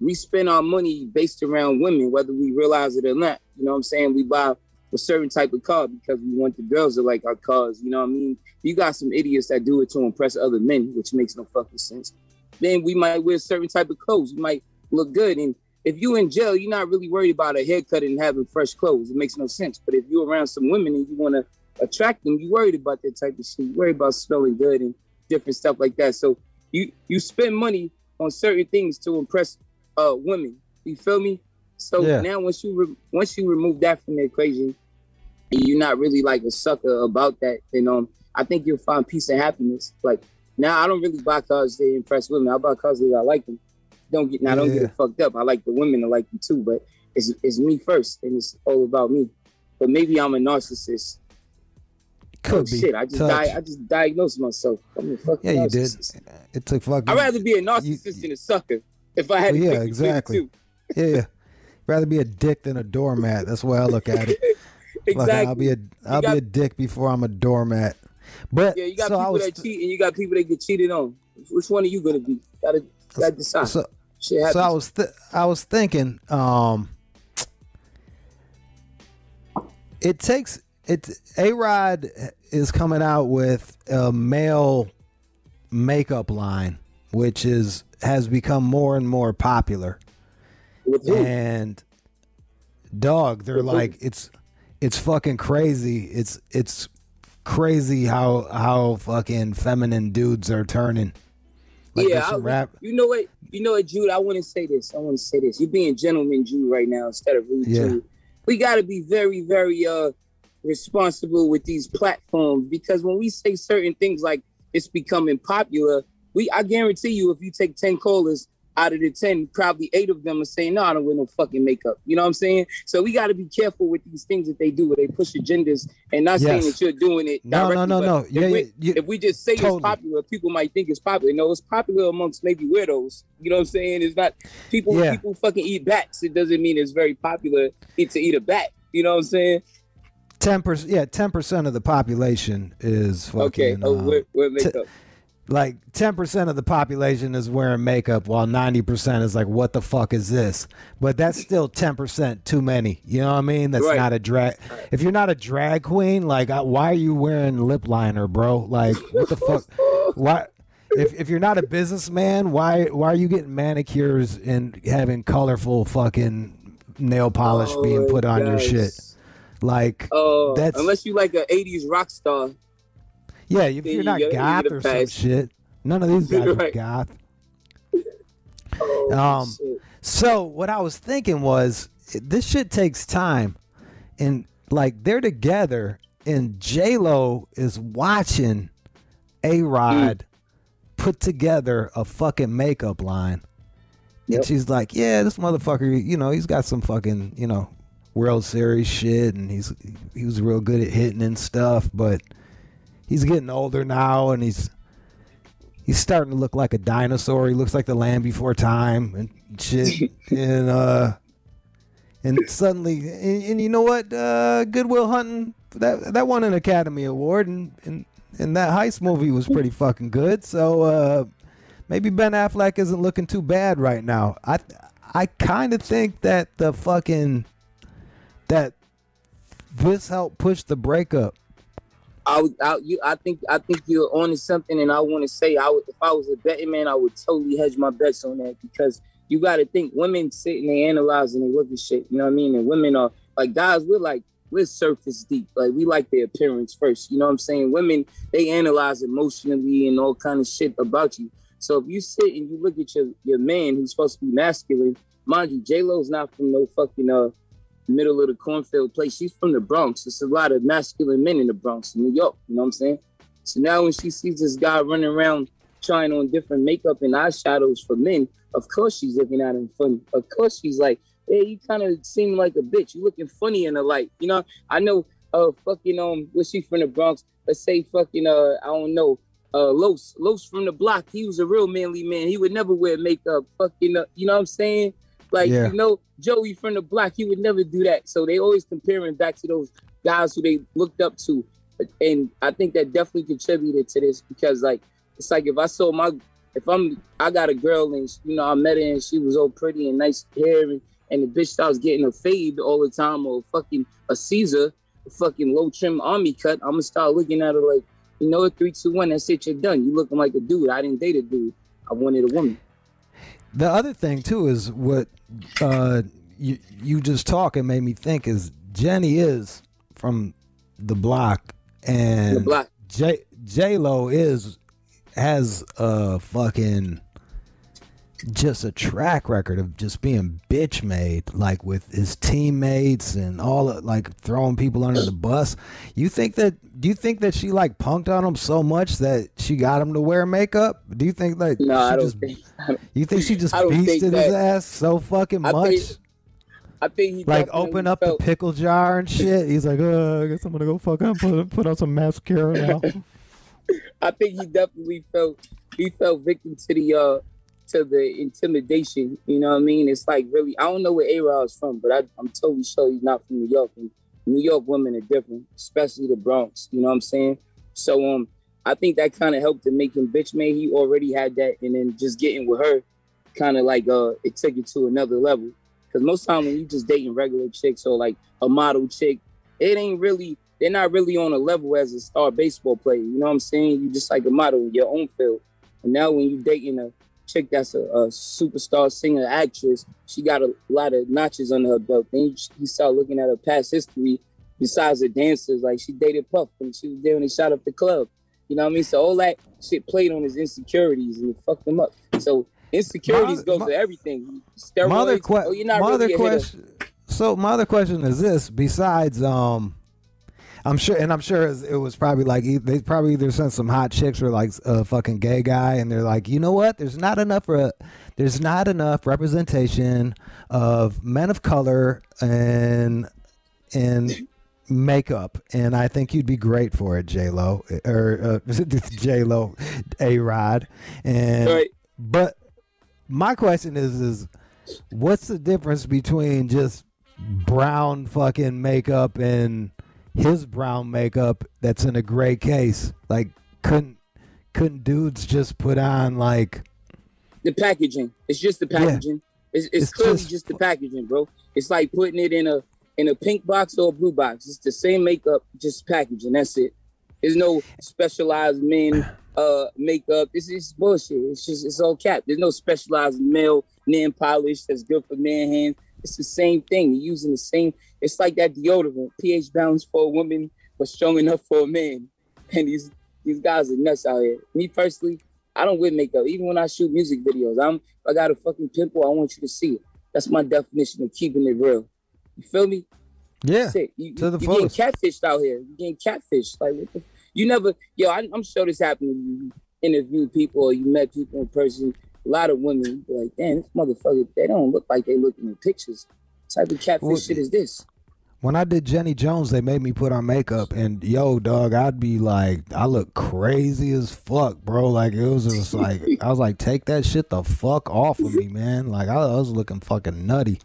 we spend our money based around women, whether we realize it or not. You know what I'm saying? We buy a certain type of car because we want the girls to like our cars, you know what I mean? You got some idiots that do it to impress other men, which makes no fucking sense. Then we might wear certain type of clothes. You might look good. And if you in jail, you're not really worried about a haircut and having fresh clothes. It makes no sense. But if you're around some women and you want to attract them, you're worried about that type of shit. You're worried about smelling good and different stuff like that. So you, you spend money on certain things to impress uh, women. You feel me? So yeah. now once you re- once you remove that from the equation, and you're not really like a sucker about that, then um, I think you'll find peace and happiness. Like, now I don't really buy cars to impress women. I buy cars because I like them. Don't get now. Don't yeah. get it fucked up. I like the women to like them too. But It's, it's me first, and it's all about me. But maybe I'm a narcissist. Could oh, be. Shit, I just di- I just diagnosed myself. I'm a fucking yeah, narcissist. You did. It took fucking. I'd rather be a narcissist you, than a sucker. If I had well, to yeah, exactly. yeah, yeah. Rather be a dick than a doormat. That's the way I look at it. Exactly. Like, I'll be a I'll got, be a dick before I'm a doormat. But yeah, you got so people that th- cheat, and you got people that get cheated on. Which one are you gonna be? Gotta, gotta decide. So, so I was th- I was thinking. Um, it takes it. A-Rod is coming out with a male makeup line, which is has become more and more popular. With who? And dog, they're with like who? it's it's fucking crazy. It's it's. Crazy how how fucking feminine dudes are turning. Like yeah, I, rap. you know what, you know what, Jude. I want to say this. I want to say this. You're being gentleman Jude right now instead of rude yeah. Jude. We got to be very, very uh responsible with these platforms, because when we say certain things like it's becoming popular, we I guarantee you, if you take ten callers out of the ten, probably eight of them are saying, "No, I don't wear no fucking makeup." You know what I'm saying? So we got to be careful with these things that they do, where they push agendas, and not yes. saying that you're doing it. No, directly, no, no, no. If, yeah, we, yeah, if we just say totally. It's popular, people might think it's popular. No, it's popular amongst maybe weirdos. You know what I'm saying? It's not people. Yeah. People fucking eat bats. It doesn't mean it's very popular to eat a bat. You know what I'm saying? Ten percent. Yeah, ten percent of the population is fucking. Okay. Oh, um, we're, we're makeup. T- Like ten percent of the population is wearing makeup, while ninety percent is like, what the fuck is this? But that's still ten percent too many. You know what I mean? That's right. Not a drag. If you're not a drag queen, like, why are you wearing lip liner, bro? Like, what the fuck? Why? If if you're not a businessman, why why are you getting manicures and having colorful fucking nail polish oh, being put on gosh. your shit? Like, uh, that's unless you like an eighties rock star. Yeah, if you're not goth or some shit. None of these guys are goth. Um, so what I was thinking was, this shit takes time, and like they're together, and J Lo is watching A-Rod mm. put together a fucking makeup line, yep. and she's like, "Yeah, this motherfucker, you know, he's got some fucking, you know, World Series shit, and he's he was real good at hitting and stuff, but." He's getting older now, and he's he's starting to look like a dinosaur. He looks like the Land Before Time and shit. and uh, and suddenly, and, and you know what? Uh, Goodwill Hunting that that won an Academy Award, and, and and that heist movie was pretty fucking good. So uh, maybe Ben Affleck isn't looking too bad right now. I I kind of think that the fucking that this helped push the breakup. I, I, you, I think I think you're on to something, and I want to say I would, if I was a betting man, I would totally hedge my bets on that, because you got to think women sit and they analyze and they look at shit, you know what I mean? And women are like, guys, we're like, we're surface deep. Like, we like their appearance first, you know what I'm saying? Women, they analyze emotionally and all kind of shit about you. So if you sit and you look at your, your man who's supposed to be masculine, mind you, J-Lo's not from no fucking... uh. middle of the cornfield place. She's from the Bronx. There's a lot of masculine men in the Bronx, in New York. You know what I'm saying? So now when she sees this guy running around trying on different makeup and eyeshadows for men, of course she's looking at him funny. Of course she's like, hey, you kind of seem like a bitch. You looking funny in the light. You know, I know uh, fucking, um, was she from the Bronx? Let's say fucking, uh, I don't know, uh, Los. Los from the block. He was a real manly man. He would never wear makeup. Fucking, uh, you know what I'm saying? Like, yeah. you know, Joey from the block, he would never do that. So they always compare him back to those guys who they looked up to. And I think that definitely contributed to this, because, like, it's like if I saw my, if I'm, I got a girl and, you know, I met her and she was all pretty and nice hair, and, and the bitch starts getting a fade all the time, or fucking a Caesar, a fucking low trim army cut, I'm going to start looking at her like, you know, three, two, one, that's it, you're done. You looking like a dude. I didn't date a dude. I wanted a woman. The other thing, too, is what uh, you you just talking made me think is Jenny is from the block, and the block. J J-Lo is has a fucking just a track record of just being bitch made, like with his teammates and all, like throwing people under the bus. You think that? Do you think that she like punked on him so much that she got him to wear makeup? Do you think like? No, she I don't just, think. You think she just beasted his ass so fucking I much? Think, I think he like open up felt. the pickle jar and shit. He's like, oh, I guess I'm gonna go fuck up, put, put on some mascara now. I think he definitely felt he felt victim to the uh to the intimidation. You know what I mean? It's like really, I don't know where A-Rod's from, but I, I'm totally sure he's not from New York. And New York women are different, especially the Bronx. You know what I'm saying? So um, I think that kind of helped to make him bitch made. He already had that, and then just getting with her, kind of like uh, it took it to another level. Because most time when you just dating regular chicks or like a model chick, it ain't really, they're not really on a level as a star baseball player. You know what I'm saying? You just like a model in your own field. And now when you dating a chick that's a, a superstar singer, actress, she got a lot of notches under her belt. Then you, you start looking at her past history, besides the dancers, like she dated Puff when she was there when they shot up the club. You know what I mean? So all that shit played on his insecurities and it fucked him up. So insecurities goes to everything. Steroids, mother que oh, you're not mother really question. So my other question is this: besides, um, I'm sure, and I'm sure it was probably like they probably either sent some hot chicks or like a fucking gay guy, and they're like, you know what? There's not enough. Re there's not enough representation of men of color and and. makeup, and I think you'd be great for it, J-Lo, or uh, J-Lo, A-Rod. And right. But my question is, is what's the difference between just brown fucking makeup and his brown makeup that's in a gray case? Like, couldn't couldn't dudes just put on like the packaging? It's just the packaging. Yeah. It's, it's, it's clearly just, just the packaging, bro. It's like putting it in a in a pink box or a blue box. It's the same makeup, just packaging. That's it. There's no specialized men uh, makeup. It's just bullshit. It's just, it's all cap. There's no specialized male nail polish that's good for man hands. It's the same thing. You're using the same. It's like that deodorant, pH balance for a woman, but strong enough for a man. And these these guys are nuts out here. Me personally, I don't wear makeup. Even when I shoot music videos, I'm I got a fucking pimple. I want you to see it. That's my definition of keeping it real. You feel me? Yeah. You, you, to the you're getting catfished out here. You're getting catfished. Like, what the, you never, yo, I, I'm sure this happened. You interview people or you met people in person. A lot of women, you're like, damn, this motherfucker, they don't look like they look in the pictures. What type of catfish well, shit is this? When I did Jenny Jones, they made me put on makeup. And, yo, dog, I'd be like, I look crazy as fuck, bro. Like, it was just like, I was like, take that shit the fuck off of me, man. Like, I, I was looking fucking nutty.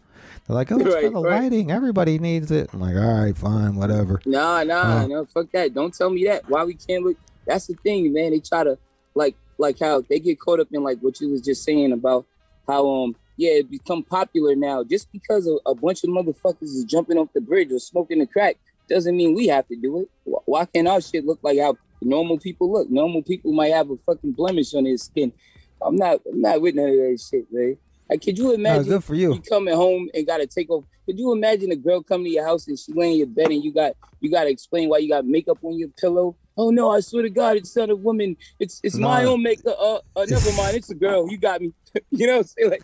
They're like, oh, it's right, for the right. lighting. Everybody needs it. I'm like, all right, fine, whatever. Nah, nah, uh, no, fuck that. Don't tell me that. Why we can't look? That's the thing, man. They try to, like, like how they get caught up in, like, what you was just saying about how, um, yeah, it become popular now. Just because a, a bunch of motherfuckers is jumping off the bridge or smoking the crack doesn't mean we have to do it. Why can't our shit look like how normal people look? Normal people might have a fucking blemish on their skin. I'm not, I'm not with none of that shit, man. Like, could you imagine no, good for you. you coming home and got to take off? Could you imagine a girl coming to your house and she laying in your bed and you got you got to explain why you got makeup on your pillow? Oh no, I swear to God, it's not a woman. It's it's no. my own makeup. Uh, uh, never mind, it's a girl. You got me. You know what I'm saying? Like,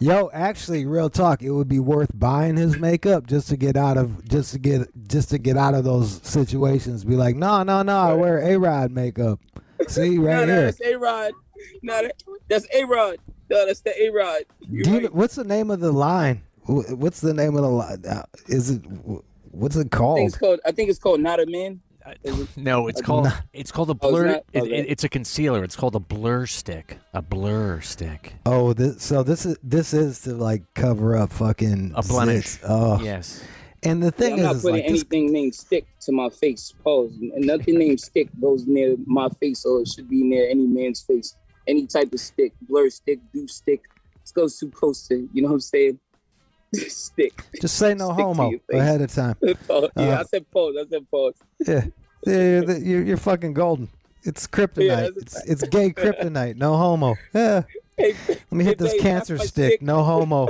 yo, actually, real talk, it would be worth buying his makeup just to get out of just to get just to get out of those situations. Be like, no, no, no, I wear A-Rod makeup. See right no, no, here, that's A-Rod. No, that, that's A-Rod. No, that's the A-Rod. Right. What's the name of the line? What's the name of the line? Is it what's it called? I think it's called, I think it's called Not a Man. It, no, it's called not, it's called a blur. Oh, it's, okay. it, it's a concealer. It's called a blur stick. A blur stick. Oh, this, so this is this is to like cover up fucking a blemish. Oh, yes. And the thing yeah, I'm is, I'm not putting like anything this... named stick to my face. Pause. Nothing named stick goes near my face, or it should be near any man's face. Any type of stick, blur stick, do stick. This goes too close to, you know what I'm saying? Stick. Just say no stick homo ahead of time. Oh, yeah, uh, I said pause. I said pause. Yeah, yeah you're, you're fucking golden. It's kryptonite. Yeah, it's, it's gay kryptonite. No homo. Yeah. Hey, Let me hey, hit this baby, cancer stick. stick. No homo.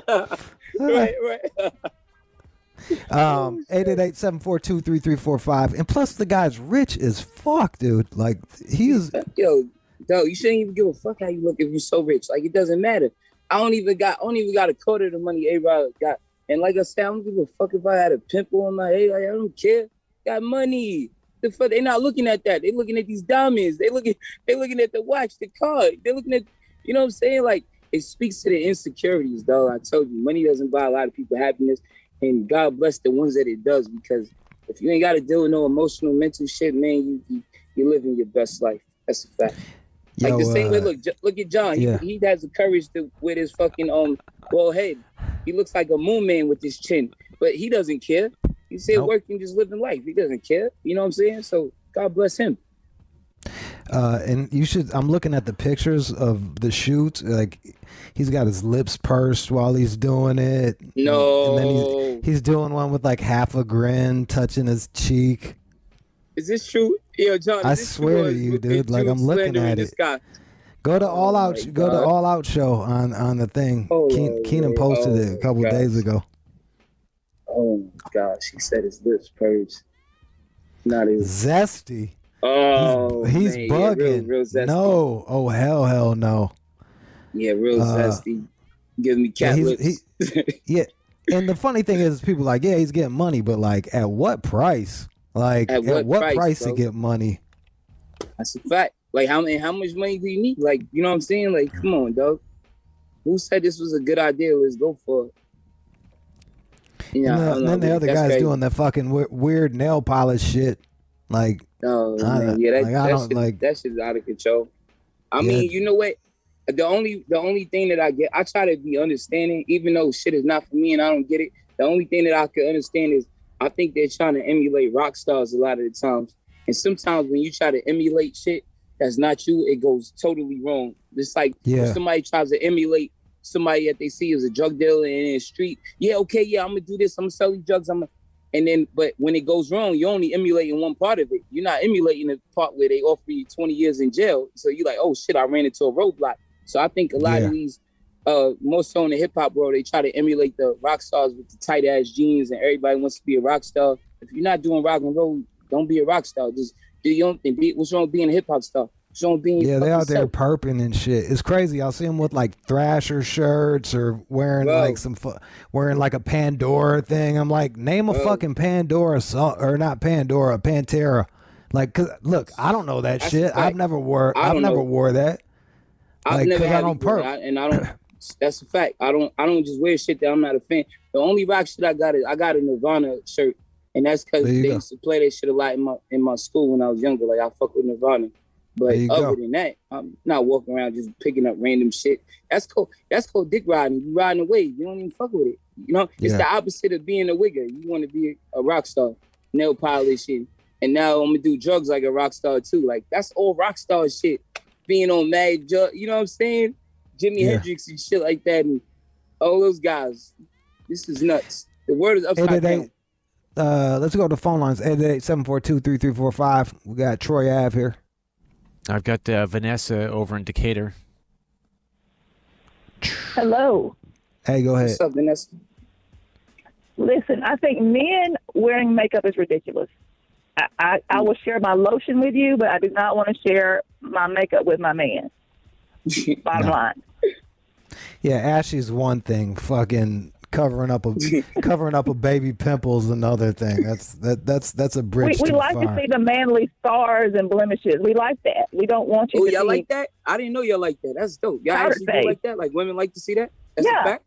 Right, right. um eight eight eight, seven four two, three three four five. And plus the guy's rich as fuck, dude. Like he is yo, dog, you shouldn't even give a fuck how you look if you're so rich. Like it doesn't matter. I don't even got I don't even got a quarter of the money A-Rod got. And like I said, I don't give a fuck if I had a pimple on my head. Like, I don't care. Got money. The fuck, they're not looking at that. They're looking at these diamonds. They looking they looking at the watch, the car. They're looking at, you know what I'm saying? Like it speaks to the insecurities, dog. I told you, money doesn't buy a lot of people happiness. And God bless the ones that it does, because if you ain't got to deal with no emotional, mental shit, man, you you you're living your best life. That's a fact. Yo, like the same uh, way, look, look at John. Yeah. He, he has the courage to with his fucking um bald head. He looks like a moon man with his chin, but he doesn't care. He's still nope. working, just living life. He doesn't care. You know what I'm saying? So God bless him. Uh, and you should, I'm looking at the pictures of the shoots. Like, he's got his lips pursed while he's doing it. No. And then he's, he's doing one with like half a grin, touching his cheek. Is this true? Yo, John, I swear to you, dude. Like, I'm looking at it. Go to All Out. Go to All Out show on on the thing. Keenan posted it a couple days ago. Oh my gosh, he said his lips pursed. Not even zesty. Oh, he's, he's bugging. Yeah, real, real zesty. No, oh hell, hell no. Yeah, real uh, zesty. Give me cat yeah, lips. He, yeah, and the funny thing is, people are like, yeah, he's getting money, but like, at what price? Like, at what, at what price, price to get money? That's a fact. Like, how how much money do you need? Like, you know what I'm saying? Like, come on, dog. Who said this was a good idea? Let's go for it. You know, and the, then know, the other guy's crazy. Doing the fucking weird, weird nail polish shit. Like, oh, man. yeah, that, like, that, shit, like, that shit's out of control. I yeah. mean, you know what? The only the only thing that I get, I try to be understanding, even though shit is not for me and I don't get it. The only thing that I can understand is I think they're trying to emulate rock stars a lot of the times. And sometimes when you try to emulate shit that's not you, it goes totally wrong. It's like yeah. when somebody tries to emulate somebody that they see as a drug dealer in the street. Yeah, okay, yeah, I'm gonna do this. I'm gonna sell you drugs. I'm gonna... And then, but when it goes wrong, you're only emulating one part of it. You're not emulating the part where they offer you twenty years in jail. So you're like, oh shit, I ran into a roadblock. So I think a lot yeah. of these, uh, more so in the hip hop world, they try to emulate the rock stars with the tight ass jeans and everybody wants to be a rock star. If you're not doing rock and roll, don't be a rock star. Just do your own thing. Be, what's wrong with being a hip hop star? Being yeah, they out there perping and shit. It's crazy. I'll see them with like Thrasher shirts or wearing Bro. like some fu- wearing like a Pandora thing. I'm like, name a Bro. fucking Pandora song, or not Pandora, Pantera. Like, cause, look, I don't know that That's shit. I've never wore. I've never know. wore that. I've like, never. Had I don't perp, and I, and I don't. That's a fact. I don't. I don't just wear shit that I'm not a fan. The only rock shit I got is I got a Nirvana shirt, and that's because they go. used to play that shit a lot in my in my school when I was younger. Like, I fuck with Nirvana. But other go. than that, I'm not walking around just picking up random shit. That's called that's called dick riding. You riding a wave. You don't even fuck with it. You know, yeah. it's the opposite of being a wigger. You want to be a rock star, nail polish shit. And now I'm gonna do drugs like a rock star too. Like, that's all rock star shit. Being on Mad Jug, you know what I'm saying? Jimi yeah. Hendrix and shit like that, and all those guys. This is nuts. The world is upside down. Uh, let's go to the phone lines. eight eight eight, seven four two, three three four five. We got Troy Ave here. I've got uh, Vanessa over in Decatur. Hello. Hey, go ahead. What's up, Vanessa? Listen, I think men wearing makeup is ridiculous. I, I, I will share my lotion with you, but I do not want to share my makeup with my man. Bottom no. line. Yeah, Ashley's one thing. Fucking covering up a covering up a baby pimple's another thing. That's that that's that's a bridge. We, we like far. to see the manly scars and blemishes. We like that. We don't want you. Oh, to y'all be... like that? I didn't know y'all like that. That's dope. Y'all Powder actually face. do like that. Like, women like to see that. That's yeah. a fact.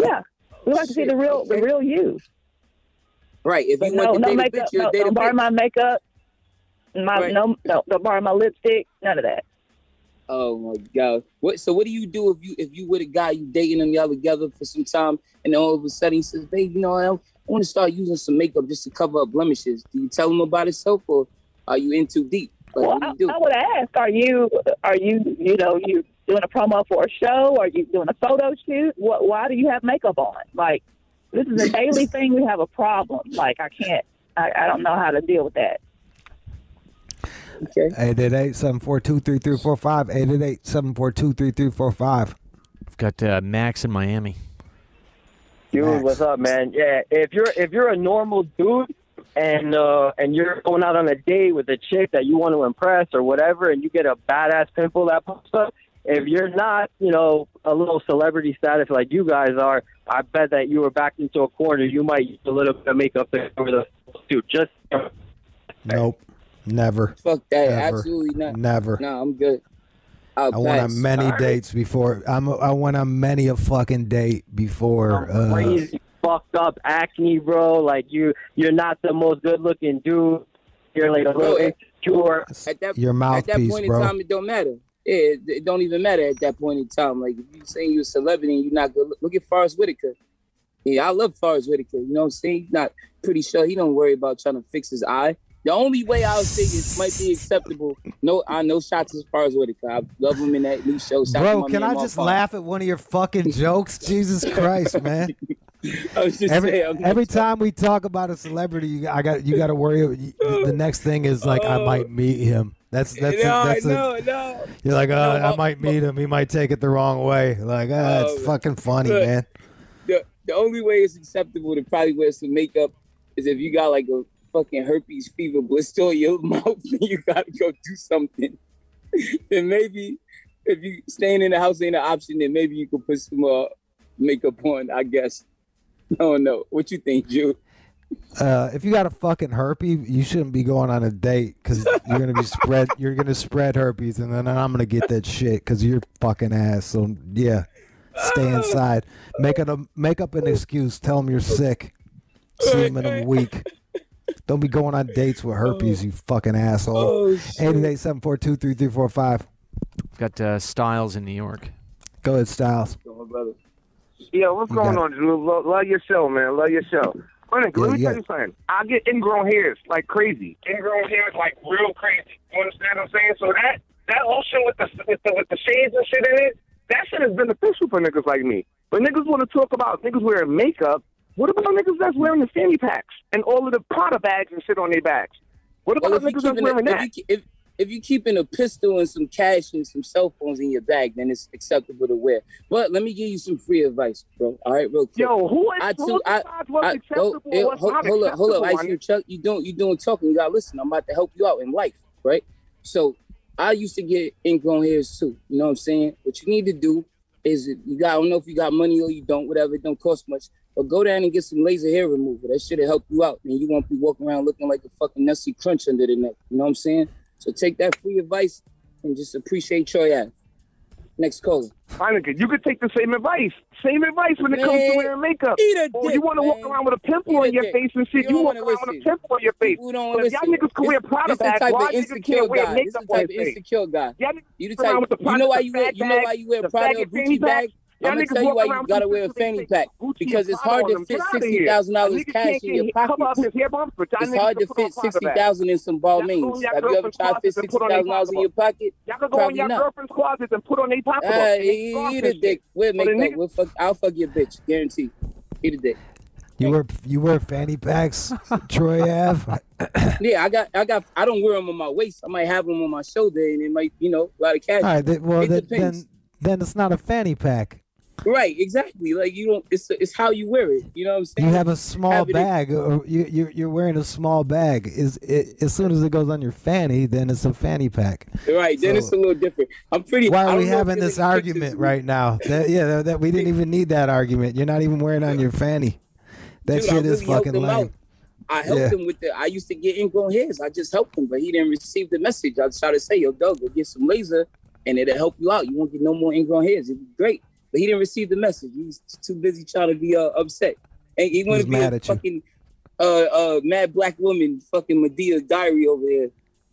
Yeah, we like oh, to shit. see the real the real you. Right. If you but want no, to no date a bitch, you're no, a date don't a borrow my makeup. My right. no no don't borrow my lipstick. None of that. Oh my God! What? So what do you do if you if you with a guy, you dating him, y'all together for some time, and then all of a sudden he says, "Babe, you know, I, I want to start using some makeup just to cover up blemishes." Do you tell him about yourself, or are you in too deep? Like, well, I, I would ask, "Are you are you you know you doing a promo for a show? Are you doing a photo shoot? What? Why do you have makeup on? Like, this is a daily thing. We have a problem. Like, I can't. I, I don't know how to deal with that." Okay. eight eight eight, seven four two, three three four five. eight eight eight, seven four two, three three four five. I've got uh, Max in Miami. Dude, Max. What's up, man? Yeah, if you're if you're a normal dude and uh, and you're going out on a date with a chick that you want to impress or whatever, and you get a badass pimple that pops up, if you're not, you know, a little celebrity status like you guys are, I bet that you were backed into a corner. You might use a little bit of makeup to cover the dude. Just nope. Never. Fuck that. Ever, Absolutely not. Never. No, nah, I'm good. I'll I went on many All dates right. before. I'm. A, I went on many a fucking date before. Uh, crazy. fucked up acne, bro. Like, you, you're not the most good-looking dude. You're, like, a little insecure. At that, Your mouthpiece, At that point bro. in time, it don't matter. It, it don't even matter at that point in time. Like, if you're saying you're a celebrity and you're not good, look at Forrest Whitaker. Yeah, I love Forrest Whitaker. You know what I'm saying? He's not pretty sure. He don't worry about trying to fix his eye. The only way I would think it might be acceptable, no, I no shots as far as Whitaker. I love him in that new show. Shots Bro, can I just laugh at one of your fucking jokes? Jesus Christ, man! I was just every saying, every time we talk about a celebrity, you, I got you got to worry. The next thing is like, oh, I might meet him. That's that's no, a, that's no, a, no. You're like, oh, no, I, I might meet him. He might take it the wrong way. Like, ah, oh, it's fucking funny, look, man. The the only way it's acceptable to probably wear some makeup is if you got like a fucking herpes fever blister on your mouth and you gotta go do something. Then maybe if you staying in the house ain't an option, then maybe you could put some uh, makeup on, I guess. I don't know. What you think, Jude? Uh, if you got a fucking herpes, you shouldn't be going on a date because you're gonna be spread. You're gonna spread herpes, and then I'm gonna get that shit because you're fucking ass. So yeah, stay inside. Make it a make up an excuse. Tell them you're sick. See them in a week. Don't be going on dates with herpes, oh. you fucking asshole. Oh, eight eight eight, seven four two, three three four five. We've got uh, Styles in New York. Go ahead, Styles. Yo, what's you going on, Drew? Love, love your show, man. Love your show. Frank, yeah, let me yeah. tell you something. I get ingrown hairs like crazy. Ingrown hairs like real crazy. You understand what I'm saying? So that, that lotion with the, with the with the shades and shit in it, that shit is beneficial for niggas like me. But niggas want to talk about niggas wearing makeup. What about niggas that's wearing the fanny packs and all of the Prada bags and shit on their backs? What about well, niggas that's wearing a, that? If, you, if, if you're keeping a pistol and some cash and some cell phones in your bag, then it's acceptable to wear. But let me give you some free advice, bro. All right, real quick. Yo, who is who decides what's acceptable and what's not acceptable? Hold up, hold up. I see you, Chuck. You doing, you doing talking. You got to listen. I'm about to help you out in life, right? So I used to get ingrown hairs too. You know what I'm saying? What you need to do is, you got, I don't know if you got money or you don't, whatever. It don't cost much. But go down and get some laser hair removal. That should help you out. And you won't be walking around looking like a fucking Nestle Crunch under the neck. You know what I'm saying? So take that free advice and just appreciate Troy Ave. Next caller. Heineken, you could take the same advice. Same advice when man, it comes to wearing makeup. Or dick, you want to walk around with a pimple on your dick. face and shit. You, you walk around listen. with a pimple on your face. Don't but if y'all niggas can wear Prada bags, why niggas can't wear makeup on your face? This is the type of insecure guy. You the type, you know why you wear, you know why you wear Prada or Gucci bags? I'm going to tell you why you got to wear a fanny pack, because it's hard to fit sixty thousand dollars cash in your pocket. It's hard to fit sixty thousand dollars in some Balmains. Have you ever tried to fit sixty thousand dollars in your pocket? Y'all can go in your girlfriend's closets and put on their pocketbook. Uh, eat a dick. We'll make that. We'll fuck, I'll fuck your bitch. Guaranteed. Eat a dick. You wear, you wear fanny packs, Troy Ave? Yeah, I got, I got, I don't wear them on my waist. I might have them on my shoulder, and it might, you know, a lot of cash. All right, well, then, then it's not a fanny pack. Right, exactly. Like, you don't. It's it's how you wear it. You know what I'm saying? You have a small have bag. Or you you're, you're wearing a small bag. Is it, as soon as it goes on your fanny, then it's a fanny pack. Right, so then it's a little different. I'm pretty. Why are we having this argument right now? That, yeah, that, that we didn't even need that argument. You're not even wearing on your fanny. That Dude, shit really is fucking lame. I helped yeah. him with the. I used to get ingrown hairs. I just helped him, but he didn't receive the message. I tried to say, "Yo, dog, go get some laser, and it'll help you out. You won't get no more ingrown hairs. It'd be great." But he didn't receive the message. He was too busy trying to be uh, upset. And he wanted to be a fucking uh, uh, mad black woman, fucking Medea Diary over there.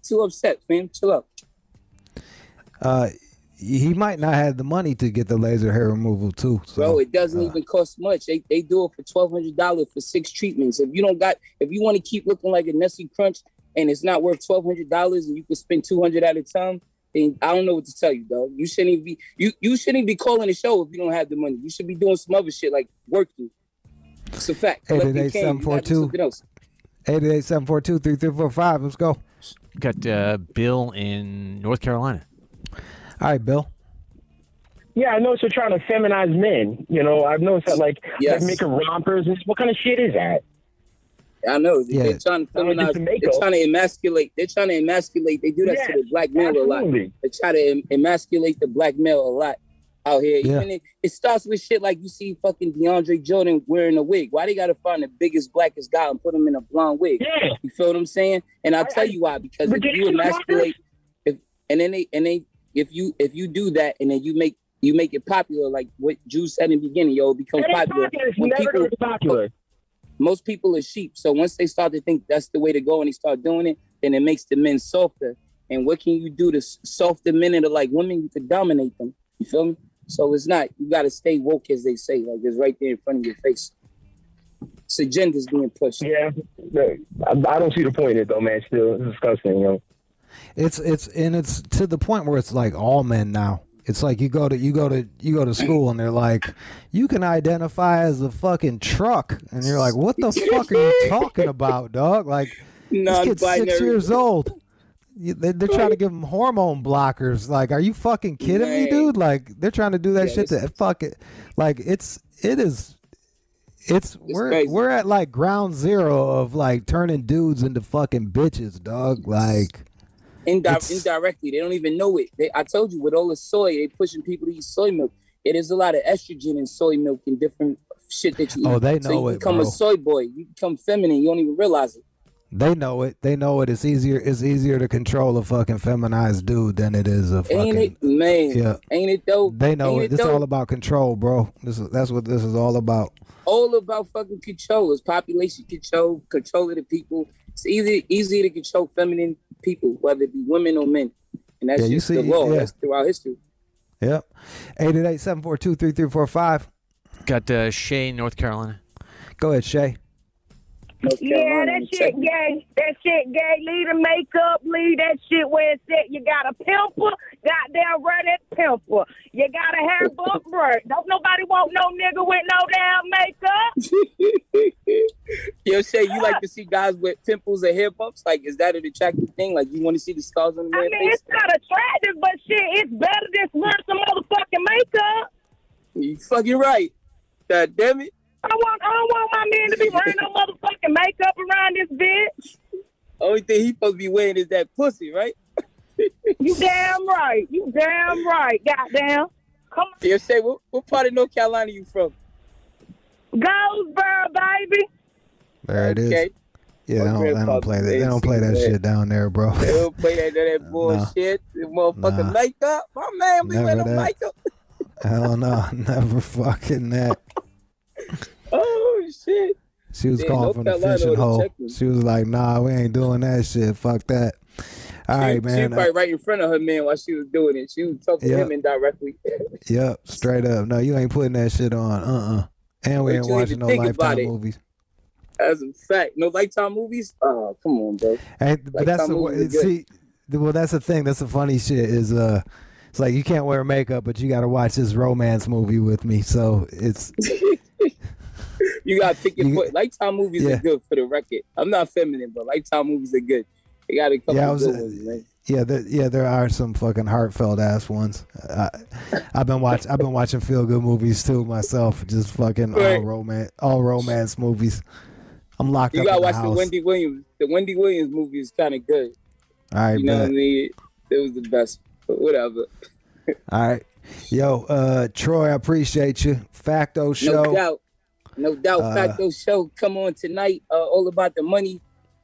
Too upset, fam. Chill up. Uh, he might not have the money to get the laser hair removal, too. So, bro, it doesn't uh, even cost much. They they do it for twelve hundred dollars for six treatments. If you don't got, if you want to keep looking like a Nestle Crunch and it's not worth twelve hundred dollars and you can spend two hundred dollars at a time, and I don't know what to tell you, dog. You shouldn't be you, you shouldn't be calling the show if you don't have the money. You should be doing some other shit like working. It's a fact. eight eight eight, seven four two, three three four five. eight eight eight, seven four two, three three four five. Let's go. We've got uh, Bill in North Carolina. All right, Bill. Yeah, I know you're trying to feminize men. You know, I've noticed that, like, yes. making rompers. And what kind of shit is that? I know. Yeah. They're trying to feminize. They're trying to emasculate. They're trying to emasculate. They do that yes, to the black male absolutely. a lot. They try to em emasculate the black male a lot out here. Yeah. Even it, it starts with shit like you see fucking DeAndre Jordan wearing a wig. Why they got to find the biggest, blackest guy and put him in a blonde wig? Yeah. You feel what I'm saying? And I'll I, tell you why. Because if you emasculate, if, and then they, and they, if you, if you do that, and then you make you make it popular, like what Juice said in the beginning, yo, it becomes it popular. popular. When never people, popular. Most people are sheep, so once they start to think that's the way to go and they start doing it, then it makes the men softer. And what can you do to softer men into like women? You could dominate them. You feel me? So it's not, you got to stay woke, as they say. Like, it's right there in front of your face. It's agenda's being pushed. Yeah. I don't see the point in it, though, man. It's still disgusting, yo. It's, it's, and it's to the point where it's like all men now. It's like you go to you go to you go to school and they're like, you can identify as a fucking truck, and you're like, what the fuck are you talking about, dog? Like, this kid's six years old. They're trying to give them hormone blockers. Like, are you fucking kidding me, dude? Like, they're trying to do that yeah, shit to fuck it. Like, it's it is, it's, it's we're crazy. We're at like ground zero of like turning dudes into fucking bitches, dog. Like. Indi- indirectly, they don't even know it. They, I told you, with all the soy, they pushing people to eat soy milk. It is a lot of estrogen in soy milk and different shit that you eat. Oh, they know so you it, become bro. a soy boy. You become feminine. You don't even realize it. They know it. They know it. It's easier. It's easier to control a fucking feminized dude than it is a fucking. Ain't it, man? Yeah. Ain't it though? They know it. it. This is all about control, bro. This is that's what this is all about. All about fucking control. It's population control, control of the people. It's easy, easy to control feminine people, whether it be women or men, and that's yeah, just see, the law. Yeah. That's throughout history. Yep. eight eight eight, seven four two, three three four five. Got uh, Shay, North Carolina. Go ahead, Shay. Yeah, that shit gay. That shit gay. Leave the makeup. Leave that shit where it's at. You got a pimple. Goddamn right, that pimple. You got to have book work. Don't nobody want no nigga with no damn makeup. Yo, Shay, you like to see guys with pimples and hair bumps? Like, is that an attractive thing? Like, you want to see the scars on the man? I mean, face? It's not attractive, but shit, it's better than wearing some motherfucking makeup. You fucking right. God damn it. I want, I don't want my man to be wearing no motherfucking makeup around this bitch. Only thing he supposed to be wearing is that pussy, right? You damn right. You damn right. Goddamn. Come on. You say what? What part of North Carolina you from? Goldsboro, baby. There it is. Okay. Yeah, they don't, they don't play that. They don't play that shit down there, bro. They don't play that that bullshit. No. Motherfucking nah. makeup. My man be wearing no makeup. Hell no, never fucking that. Oh shit! She was yeah, calling from the fishing hole. She was like, "Nah, we ain't doing that shit. Fuck that." All she, right, man. She was probably uh, right in front of her man while she was doing it. She was talking yep. to him indirectly. Yep, straight up. No, you ain't putting that shit on. Uh uh. And we but ain't watching no Lifetime movies. That's a fact. No Lifetime movies. Oh, come on, bro. And but that's the see. Well, that's the thing. That's the funny shit is uh. It's like you can't wear makeup, but you got to watch this romance movie with me. So it's you got to pick your point. Lifetime movies yeah. are good for the record. I'm not feminine, but Lifetime movies are good. They got a couple yeah, was, good ones, man. Yeah, there, yeah, there are some fucking heartfelt ass ones. I, I've been watch, I've been watching feel good movies too myself. Just fucking right. all romance, all romance movies. I'm locked you up. You gotta in watch the, the Wendy Williams. The Wendy Williams movie is kind of good. All right, you know bet. what I mean? It was the best. Whatever. All right. Yo, uh, Troy, I appreciate you. Facto Show. No doubt. No doubt. Uh, Facto Show. Come on tonight. Uh, all about the money.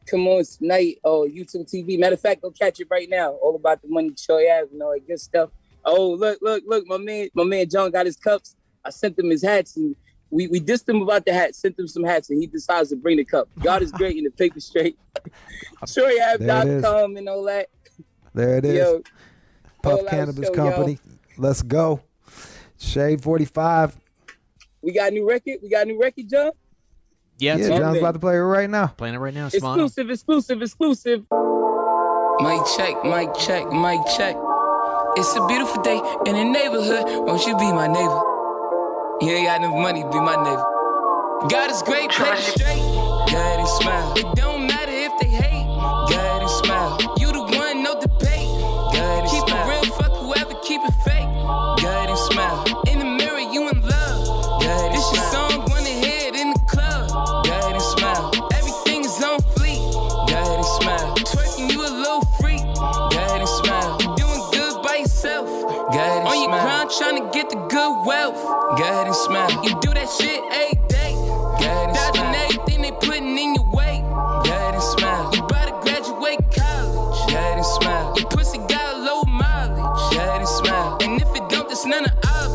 Come on tonight. Oh, YouTube T V. Matter of fact, go catch it right now. All about the money. Troy Ave and all that good stuff. Oh, look, look, look. My man, my man John got his cups. I sent him his hats. And we, we dissed him about the hats. Sent him some hats. And he decides to bring the cup. God is great in the paper straight. Troy Ave dot com and all that. There it is. Yo, Puff Cannabis Company. Yo. Let's go. Shade forty-five. We got a new record. We got a new record, John. Yeah, yeah John's about to play it right now. Playing it right now. Exclusive, exclusive, exclusive. Mic check, mic check, mic check. It's a beautiful day in the neighborhood. Won't you be my neighbor? You ain't got enough money, be my neighbor. God is great, play straight. God is smile. It don't matter if they hate. God is smile. You the one, no debate. God is smile. Keep it fake, God and smile. In the mirror, you in love. God this your song, wanna hear it in the club. God and smile. Everything is on fleek. God and smile. Twerking, you a little freak. God and smile. Doing good by yourself. God and smile. On your grind, trying to get the good wealth. God and smile. You do that shit every day. God and smile. Dodging everything they putting in your way. God and smile. You about to graduate college. God and smile. Your pussy got a low mileage. God and smile. And if it don't, it's none of us.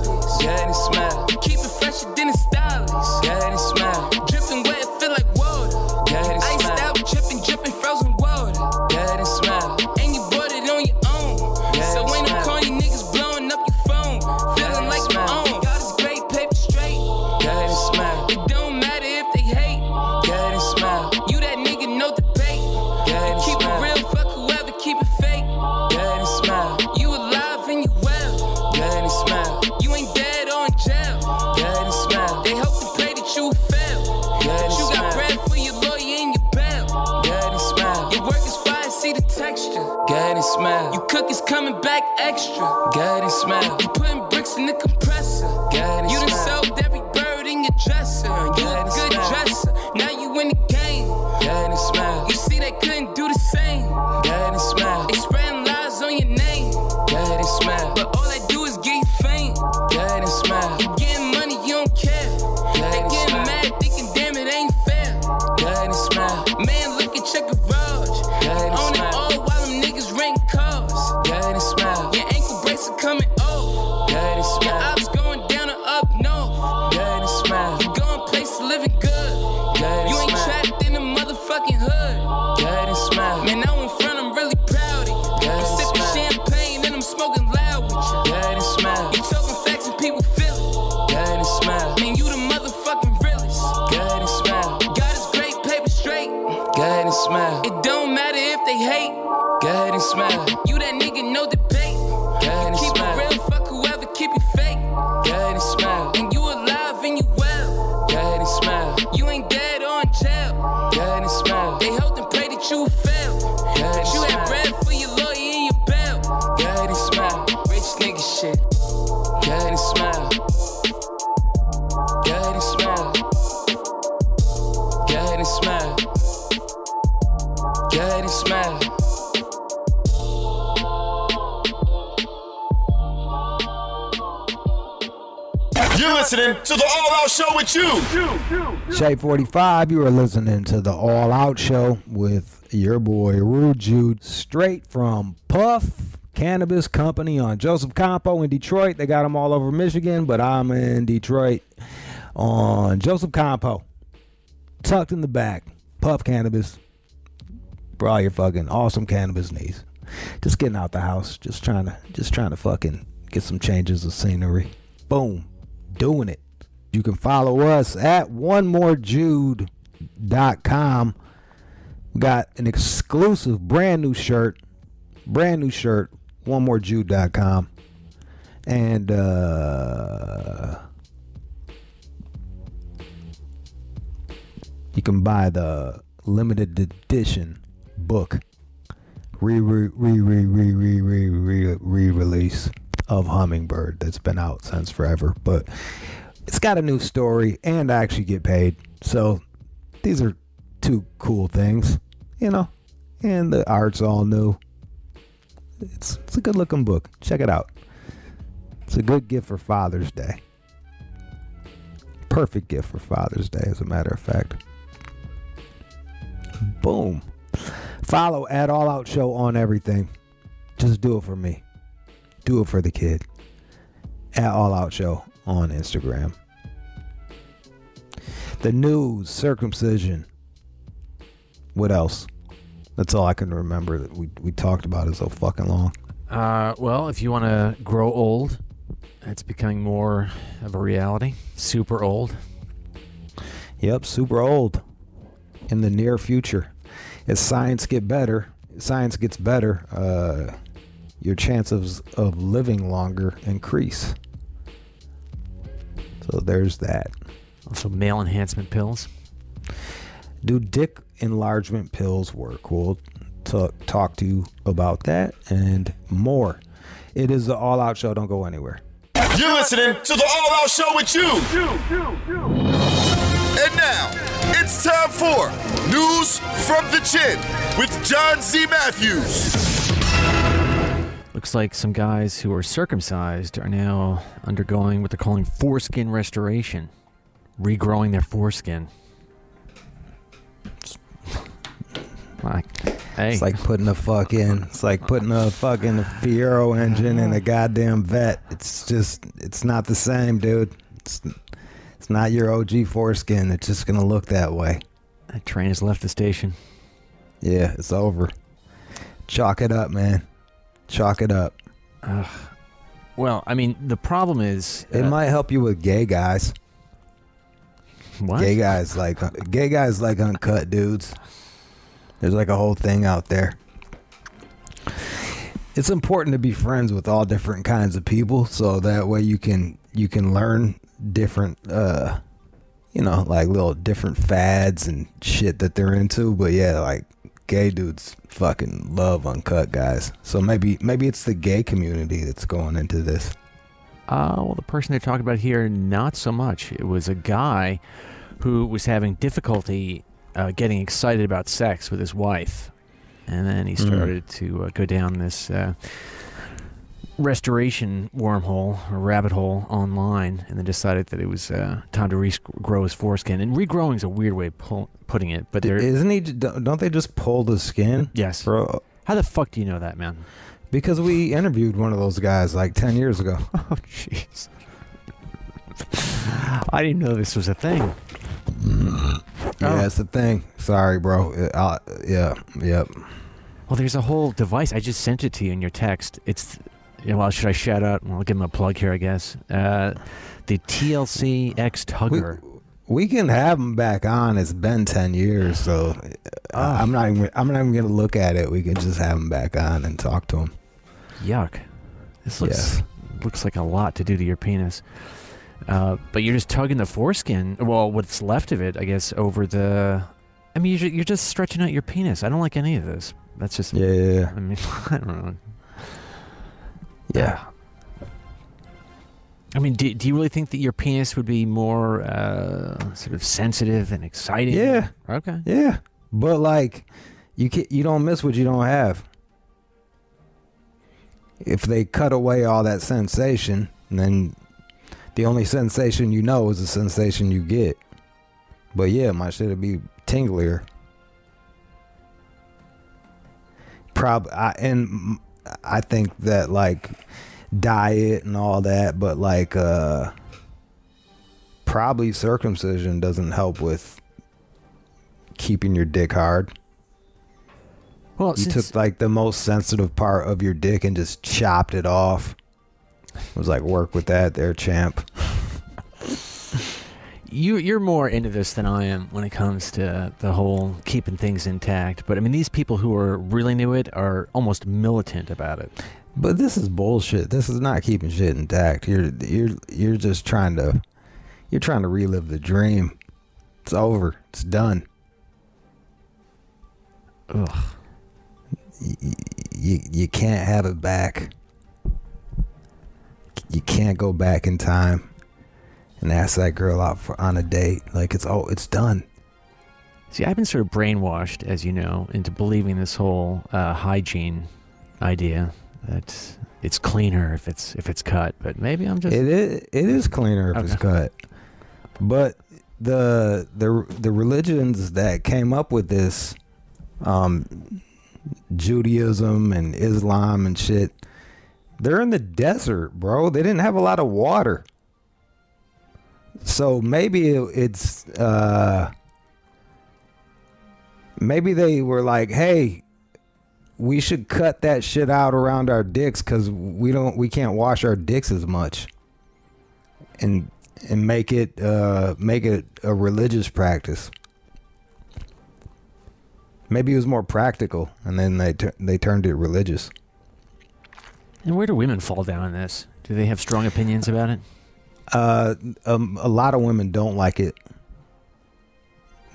The cookies coming back extra. Got it, smell. You putting bricks in the compressor. Got it, you done sold every bird in your dresser. You a good dresser. Now you in the game. Got it, smell. You see they couldn't do the same. Got it, smell. They spreading lies on your name. Got it, smell. But all they do is get you fame. Got it, smell. You getting money, you don't care. Got they getting mad, thinking damn it ain't fair. Got it, smell. Man, look at your garage. Got it, on smell. It all while them niggas rent. Smile. Your ankle brace are coming off. Dirty smile. Your ops going down and up north. Dirty smile. You going places living good. Dirty you ain't smile. Trapped in the motherfucking hood. Dirty smile. Man, now in front, I'm really proud of you. Dirty I'm sipping smile. Champagne and I'm smoking loud with you. Dirty smile. You talking facts and people feel it. Dirty smile. Man, you the motherfucking realest. Dirty smile. God is great, paper straight. Dirty smile. It don't matter if they hate. Dirty smile. You that nigga, no debate. Dirty keep smile. It real, fuck whoever, keep it fake. Dirty smile. And you alive and you well. Dirty smile. You ain't dead or in jail. Dirty smile. They hope and pray that you fail. Dirty that you smile. Had bread for your lawyer and your bail. Dirty smile. Rich nigga shit. Dirty smile. Dirty smile. Dirty smile. Dirty smile. You're listening to The All Out Show with you. Shade forty-five, you are listening to The All Out Show with your boy, Rude Jude, straight from Puff Cannabis Company on Joseph Campau in Detroit. They got them all over Michigan, but I'm in Detroit on Joseph Campau. Tucked in the back, Puff Cannabis, for all your fucking awesome cannabis needs. Just getting out the house, just trying to, just trying to fucking get some changes of scenery. Boom. Doing it. You can follow us at One More Jude dot com. We got an exclusive brand new shirt, brand new shirt, One More Jude dot com. And uh, you can buy the limited edition book, re re re re re re re re re release. Of Hummingbird that's been out since forever, but it's got a new story and I actually get paid. So these are two cool things, you know, and the art's all new. It's, it's a good looking book. Check it out. It's a good gift for Father's Day. Perfect gift for Father's Day, as a matter of fact. Boom. Follow at All Out Show on everything. Just do it for me. Do it for the kid. At All Out Show on Instagram. The news, circumcision. What else? That's all I can remember that we, we talked about it so fucking long. Uh, well, if you want to grow old, it's becoming more of a reality. Super old. Yep, super old. In the near future. As science get better, science gets better, uh... your chances of living longer increase. So there's that. Also, male enhancement pills. Do dick enlargement pills work? We'll t- talk to you about that and more. It is The All Out Show. Don't go anywhere. You're listening to The All Out Show with you. you, you, you. And now, it's time for News from the Chin with John Z Matthews. Looks like some guys who are circumcised are now undergoing what they're calling foreskin restoration, regrowing their foreskin. Like, hey. It's like putting a fucking, it's like putting a fucking Fiero engine in a goddamn vet. It's just, it's not the same, dude. It's, it's not your O G foreskin. It's just gonna look that way. That train has left the station. Yeah, it's over. Chalk it up, man. Chalk it up. Uh, well, I mean, the problem is... Uh, it might help you with gay guys. What? Gay guys like gay guys like uncut dudes. There's like a whole thing out there. It's important to be friends with all different kinds of people, so that way you can you can learn different, uh, you know, like little different fads and shit that they're into. But yeah, like gay dudes fucking love uncut guys. So maybe maybe it's the gay community that's going into this. Uh, well, the person they're talking about here, not so much. It was a guy who was having difficulty uh, getting excited about sex with his wife. And then he started mm. to uh, go down this uh, restoration wormhole, or rabbit hole online, and then decided that it was uh, time to regrow his foreskin. And regrowing is a weird way of pull putting it, but there isn't he. Don't they just pull the skin? Yes. Bro. How the fuck do you know that, man? Because we interviewed one of those guys like ten years ago. Oh, jeez. I didn't know this was a thing. Mm. Yeah, oh. It's a thing. Sorry, bro. Uh, yeah, yep. Well, there's a whole device. I just sent it to you in your text. It's, you know, well, should I shout out? Well, I'll give him a plug here, I guess. Uh, the T L C X Tugger. We, we can have him back on. It's been ten years, so oh. I'm not even. I'm not even gonna look at it. We can just have him back on and talk to him. Yuck! This looks yeah. looks like a lot to do to your penis. Uh, but you're just tugging the foreskin, well, what's left of it, I guess, over the... I mean, you're, you're just stretching out your penis. I don't like any of this. That's just... Yeah, yeah, yeah. I mean, I don't know. Yeah. I mean, do, do you really think that your penis would be more uh, sort of sensitive and exciting? Yeah. Okay. Yeah. But, like, you can't, you don't miss what you don't have. If they cut away all that sensation, then... The only sensation you know is the sensation you get. But yeah, my shit would be tinglier. Probably, I, and I think that like diet and all that, but like uh, probably circumcision doesn't help with keeping your dick hard. Well, you took like the most sensitive part of your dick and just chopped it off. It was like, work with that there, champ. you, you're more into this than I am when it comes to the whole keeping things intact. But, I mean, these people who are really into it are almost militant about it. But this is bullshit. This is not keeping shit intact. You're, you're, you're just trying to, you're trying to relive the dream. It's over. It's done. Ugh. You, you, you can't have it back. You can't go back in time and ask that girl out for on a date. Like, it's oh, it's done. See, I've been sort of brainwashed, as you know, into believing this whole uh, hygiene idea that it's cleaner if it's if it's cut. But maybe I'm just it is it is cleaner if okay. it's cut. But the the the religions that came up with this, um, Judaism and Islam and shit. They're in the desert, bro. They didn't have a lot of water. So maybe it, it's... Uh, maybe they were like, hey, we should cut that shit out around our dicks because we don't, we can't wash our dicks as much. And and make it, uh, make it a religious practice. Maybe it was more practical, and then they, they turned it religious. And where do women fall down on this? Do they have strong opinions about it? Uh, um, a lot of women don't like it.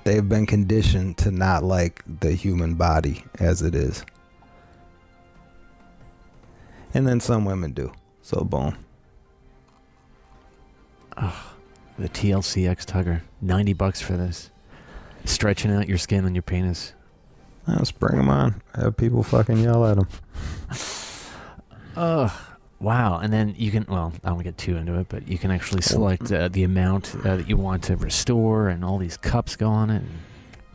They've been conditioned to not like the human body as it is. And then some women do. So, boom. Oh, the T L C X Tugger. ninety bucks for this. Stretching out your skin on your penis. Let's bring them on. Have people fucking yell at them. Oh, wow. And then you can, well, I don't get too into it, but you can actually select uh, the amount uh, that you want to restore, and all these cups go on it.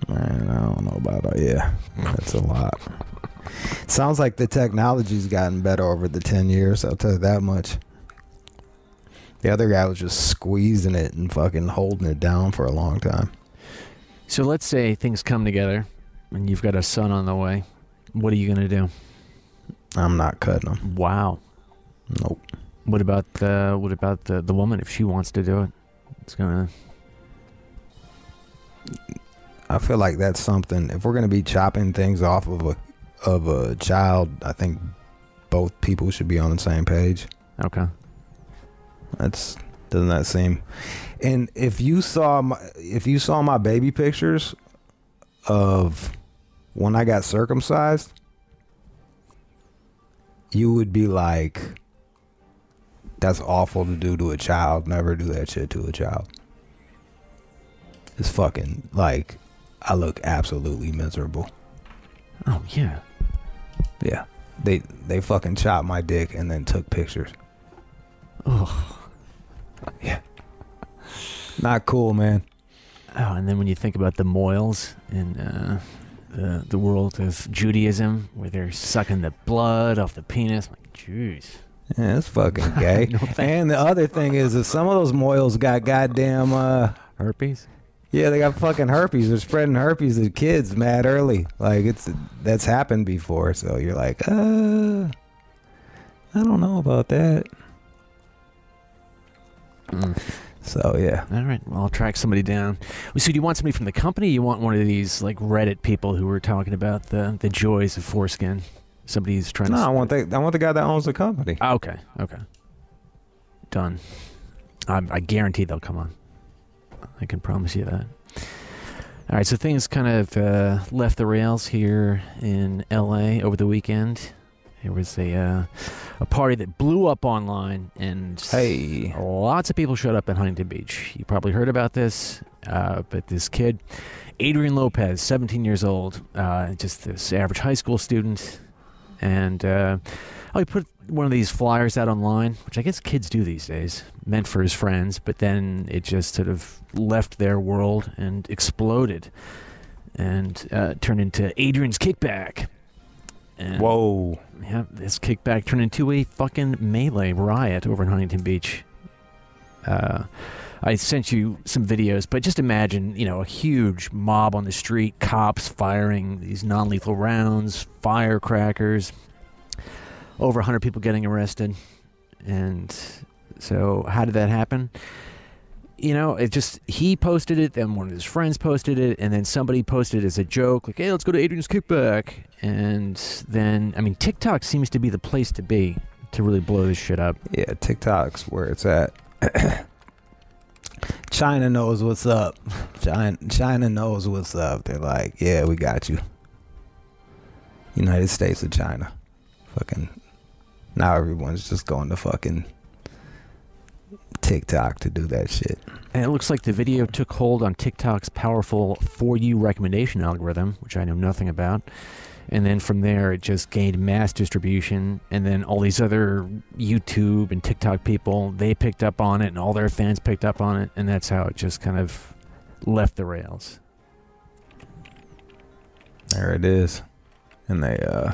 Man, I don't know about that. Yeah, that's a lot. Sounds like the technology's gotten better over the ten years, I'll tell you that much. The other guy was just squeezing it and fucking holding it down for a long time. So let's say things come together, and you've got a son on the way. What are you going to do? I'm not cutting them. Wow. Nope. What about the what about the the woman if she wants to do it? It's gonna. I feel like that's something. If we're gonna be chopping things off of a of a child, I think both people should be on the same page. Okay. That's doesn't that seem? And if you saw my if you saw my baby pictures of when I got circumcised, you would be like, that's awful to do to a child. Never do that shit to a child. It's fucking, like, I look absolutely miserable. Oh, yeah. Yeah. They they fucking chopped my dick and then took pictures. Oh. Yeah. Not cool, man. Oh, and then when you think about the moils in uh, the, the world of Judaism, where they're sucking the blood off the penis, I'm like, jeez. Yeah, that's fucking gay. No, and the other thing is that some of those moils got goddamn... Uh, herpes? Yeah, they got fucking herpes. They're spreading herpes to kids mad early. Like, it's that's happened before, so you're like, uh, I don't know about that. Mm. So, yeah. All right, well, I'll track somebody down. So do you want somebody from the company? You want one of these, like, Reddit people who were talking about the, the joys of foreskin? Somebody's trying no, to... No, I want the, I want the guy that owns the company. Oh, okay, okay. Done. I, I guarantee they'll come on. I can promise you that. All right, so things kind of uh, left the rails here in L A over the weekend. There was a uh, a party that blew up online, and hey, lots of people showed up in Huntington Beach. You probably heard about this, uh, but this kid, Adrian Lopez, seventeen years old, uh, just this average high school student, and uh, oh, he put one of these flyers out online, which I guess kids do these days, meant for his friends, but then it just sort of left their world and exploded and uh, turned into Adrian's Kickback. And, whoa. Yeah, this kickback turned into a fucking melee riot over in Huntington Beach. Uh, I sent you some videos, but just imagine, you know, a huge mob on the street, cops firing these non-lethal rounds, firecrackers, over one hundred people getting arrested. And so how did that happen? You know, it just, he posted it, then one of his friends posted it, and then somebody posted it as a joke, like, hey, let's go to Adrian's Kickback. And then, I mean, TikTok seems to be the place to be to really blow this shit up. Yeah, TikTok's where it's at. China knows what's up. China, China knows what's up. They're like, yeah, we got you. United States of China. Fucking... Now everyone's just going to fucking TikTok to do that shit. And it looks like the video took hold on TikTok's powerful For You recommendation algorithm, which I know nothing about. And then from there, it just gained mass distribution. And then all these other YouTube and TikTok people, they picked up on it, and all their fans picked up on it. And that's how it just kind of left the rails. There it is. And they, uh...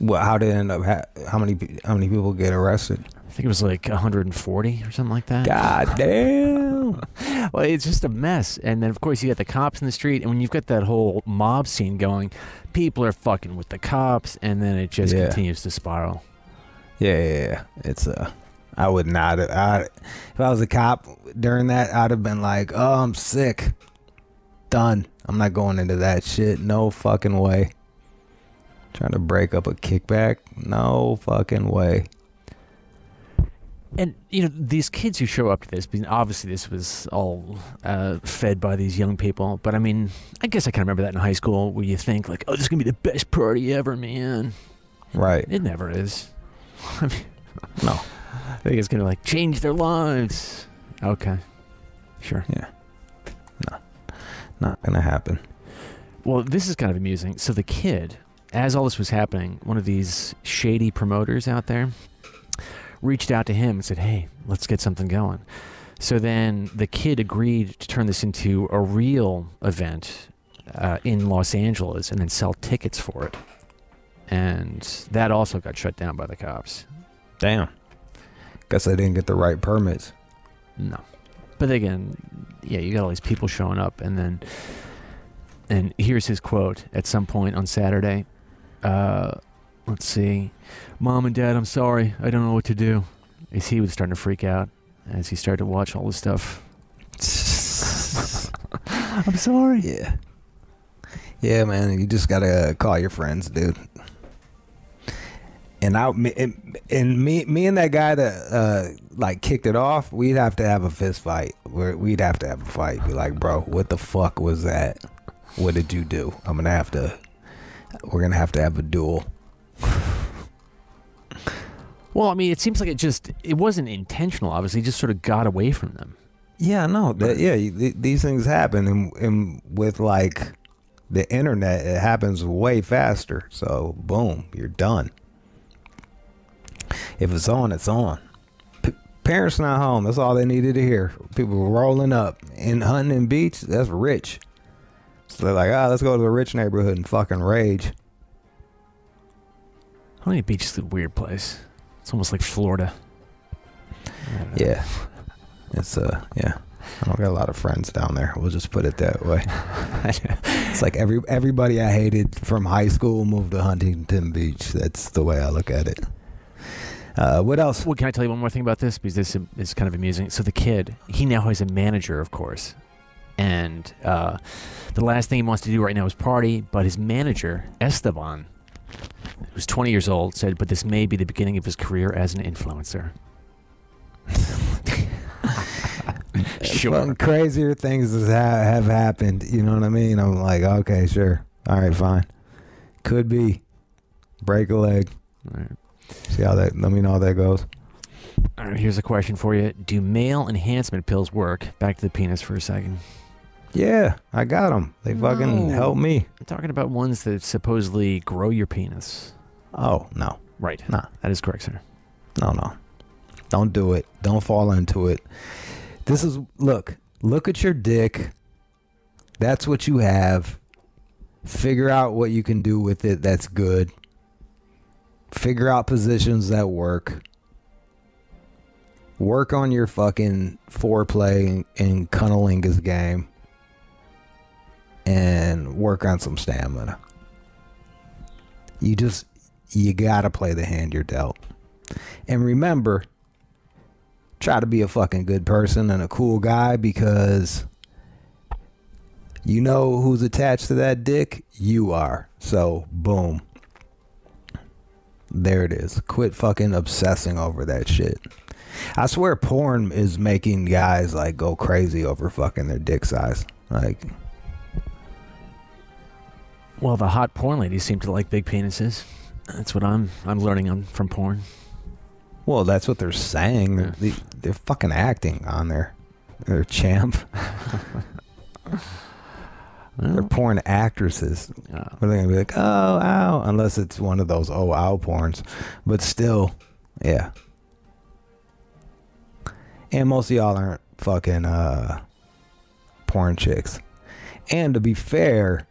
Well, how did it end up? Ha how many how many people get arrested? I think it was like one hundred forty or something like that. God damn! Well, it's just a mess. And then, of course, you got the cops in the street, and when you've got that whole mob scene going, people are fucking with the cops, and then it just yeah. continues to spiral. Yeah, yeah, yeah. It's a. Uh, I would not. I, if I was a cop during that, I'd have been like, "Oh, I'm sick. Done. I'm not going into that shit. No fucking way." Trying to break up a kickback? No fucking way. And, you know, these kids who show up to this, obviously this was all uh, fed by these young people, but I mean, I guess I can remember that in high school where you think, like, oh, this is going to be the best party ever, man. Right. It never is. I mean, no. I think it's going to, like, change their lives. Okay. Sure. Yeah. No. Not going to happen. Well, this is kind of amusing. So the kid... As all this was happening, one of these shady promoters out there reached out to him and said, hey, let's get something going. So then the kid agreed to turn this into a real event uh, in Los Angeles and then sell tickets for it. And that also got shut down by the cops. Damn. Guess they didn't get the right permits. No. But again, yeah, you got all these people showing up, and then... And here's his quote at some point on Saturday. Uh, let's see. Mom and Dad, I'm sorry. I don't know what to do. As he was starting to freak out as he started to watch all this stuff. I'm sorry. Yeah. Yeah, man. You just got to call your friends, dude. And I, and, and me, me and that guy that uh, like kicked it off, we'd have to have a fist fight. We're, we'd have to have a fight. Be like, bro, what the fuck was that? What did you do? I'm gonna have to. We're gonna have to have a duel. Well, I mean, it seems like it just, it wasn't intentional, obviously. It just sort of got away from them. Yeah, no. That, yeah, th these things happen. And, and with, like, the internet, it happens way faster. So, boom, you're done. If it's on, it's on. P parents not home. That's all they needed to hear. People rolling up. In Huntington Beach, that's rich. So they're like, ah, oh, let's go to the rich neighborhood and fucking rage. Huntington Beach is a weird place. It's almost like Florida. Yeah. It's, uh, yeah. I don't got a lot of friends down there. We'll just put it that way. It's like every everybody I hated from high school moved to Huntington Beach. That's the way I look at it. Uh, what else? Well, can I tell you one more thing about this? Because this is kind of amusing. So the kid, he now has a manager, of course. And uh, the last thing he wants to do right now is party. But his manager, Esteban, who's twenty years old, said, but this may be the beginning of his career as an influencer. Sure. Crazier things have happened, you know what I mean? I'm like, okay, sure. All right, fine. Could be. Break a leg. All right. See how that, let me know how that goes. All right, here's a question for you. Do male enhancement pills work? Back to the penis for a second. Yeah, I got them. They no. fucking help me. I'm talking about ones that supposedly grow your penis. Oh, no. Right. Nah. That is correct, sir. No, no. Don't do it. Don't fall into it. This is, look, look at your dick. That's what you have. Figure out what you can do with it that's good. Figure out positions that work. Work on your fucking foreplay and cunnilingus game. And work on some stamina. You just, you gotta play the hand you're dealt. And remember, try to be a fucking good person and a cool guy, because you know who's attached to that dick? You are. So, boom. There it is. Quit fucking obsessing over that shit. I swear porn is making guys, like, go crazy over fucking their dick size. Like... Well, the hot porn ladies seem to like big penises. That's what I'm I'm learning on, from porn. Well, that's what they're saying. They're, yeah. they, they're fucking acting on their, their champ. Well, they're porn actresses. Uh, they're going to be like, oh, ow, unless it's one of those oh, ow porns. But still, yeah. And most of y'all aren't fucking uh, porn chicks. And to be fair...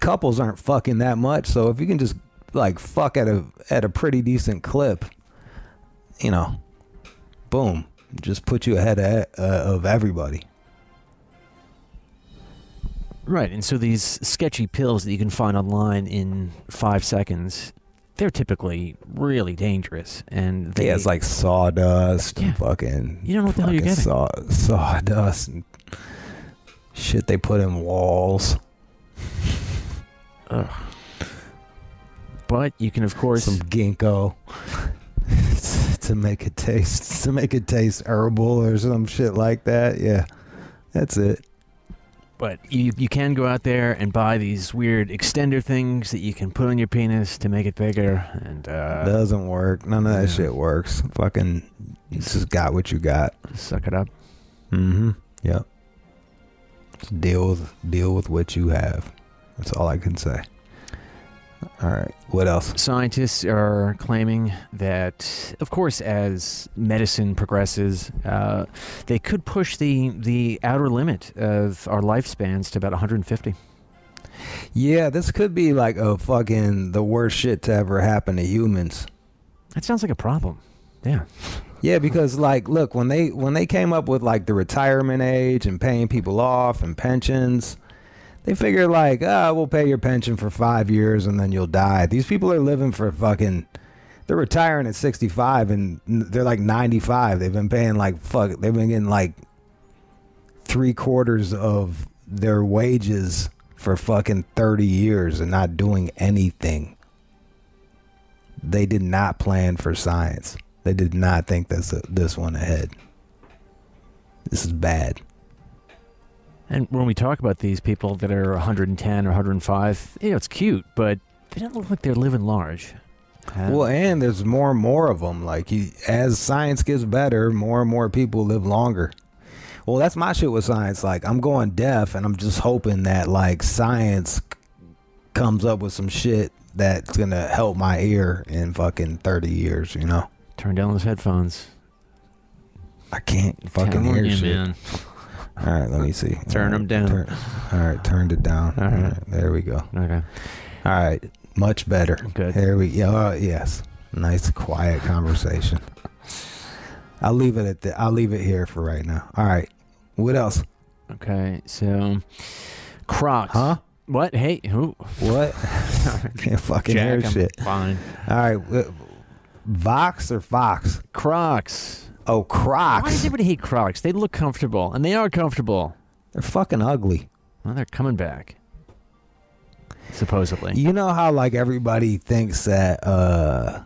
couples aren't fucking that much, so if you can just like fuck at a at a pretty decent clip, you know, boom, just put you ahead of, uh, of everybody. Right, and so these sketchy pills that you can find online in five seconds, they're typically really dangerous, and they, yeah, it's like sawdust, yeah, and fucking, you don't know what the hell you're getting. Saw, sawdust and shit they put in walls. Ugh. But you can, of course, some ginkgo to make it taste to make it taste herbal or some shit like that. Yeah, that's it. But you you can go out there and buy these weird extender things that you can put on your penis to make it bigger, and uh, doesn't work. None of that yeah. shit works. Fucking, you just got what you got. Suck it up. Mm-hmm. Yep. Just deal with deal with what you have. That's all I can say. All right. What else? Scientists are claiming that, of course, as medicine progresses, uh, they could push the the outer limit of our lifespans to about one hundred fifty. Yeah, this could be like a fucking the worst shit to ever happen to humans. That sounds like a problem. Yeah. Yeah, because like, look, when they when they came up with like the retirement age and paying people off and pensions. They figure like, ah, oh, we'll pay your pension for five years and then you'll die. These people are living for fucking, they're retiring at sixty-five and they're like ninety-five. They've been paying like, fuck, they've been getting like three quarters of their wages for fucking thirty years and not doing anything. They did not plan for science. They did not think this, this one ahead. This is bad. And when we talk about these people that are one hundred ten or one hundred five, you know, it's cute, but they don't look like they're living large. Um, well, and there's more and more of them. Like, you, as science gets better, more and more people live longer. Well, that's my shit with science. Like, I'm going deaf, and I'm just hoping that, like, science comes up with some shit that's going to help my ear in fucking thirty years, you know? Turn down those headphones. I can't fucking hear shit. Man. All right, let me see. Turn them down. Turn, all right, turned it down. All right. All right, there we go. Okay. All right, much better. Good. There we go. Uh, yes, nice quiet conversation. I'll leave it at that. I'll leave it here for right now. All right, what else? Okay, so Crocs. Huh? What? Hey, who? What? I can't fucking Jack, hear I'm shit. Fine. All right, Vox or Fox? Crocs. Oh, Crocs. Why does everybody hate Crocs? They look comfortable, and they are comfortable. They're fucking ugly. Well, they're coming back. Supposedly. You know how, like, everybody thinks that, uh,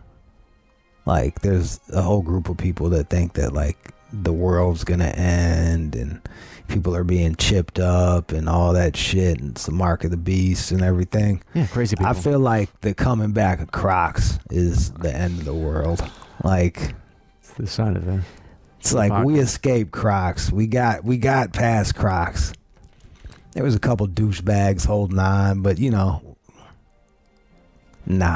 like, there's a whole group of people that think that, like, the world's gonna end, and people are being chipped up, and all that shit, and it's the mark of the beast, and everything. Yeah, crazy people. I feel like the coming back of Crocs is the end of the world. Like... the side of them. It's like pocket. We escaped Crocs. We got we got past Crocs. There was a couple douchebags holding on, but you know, nah.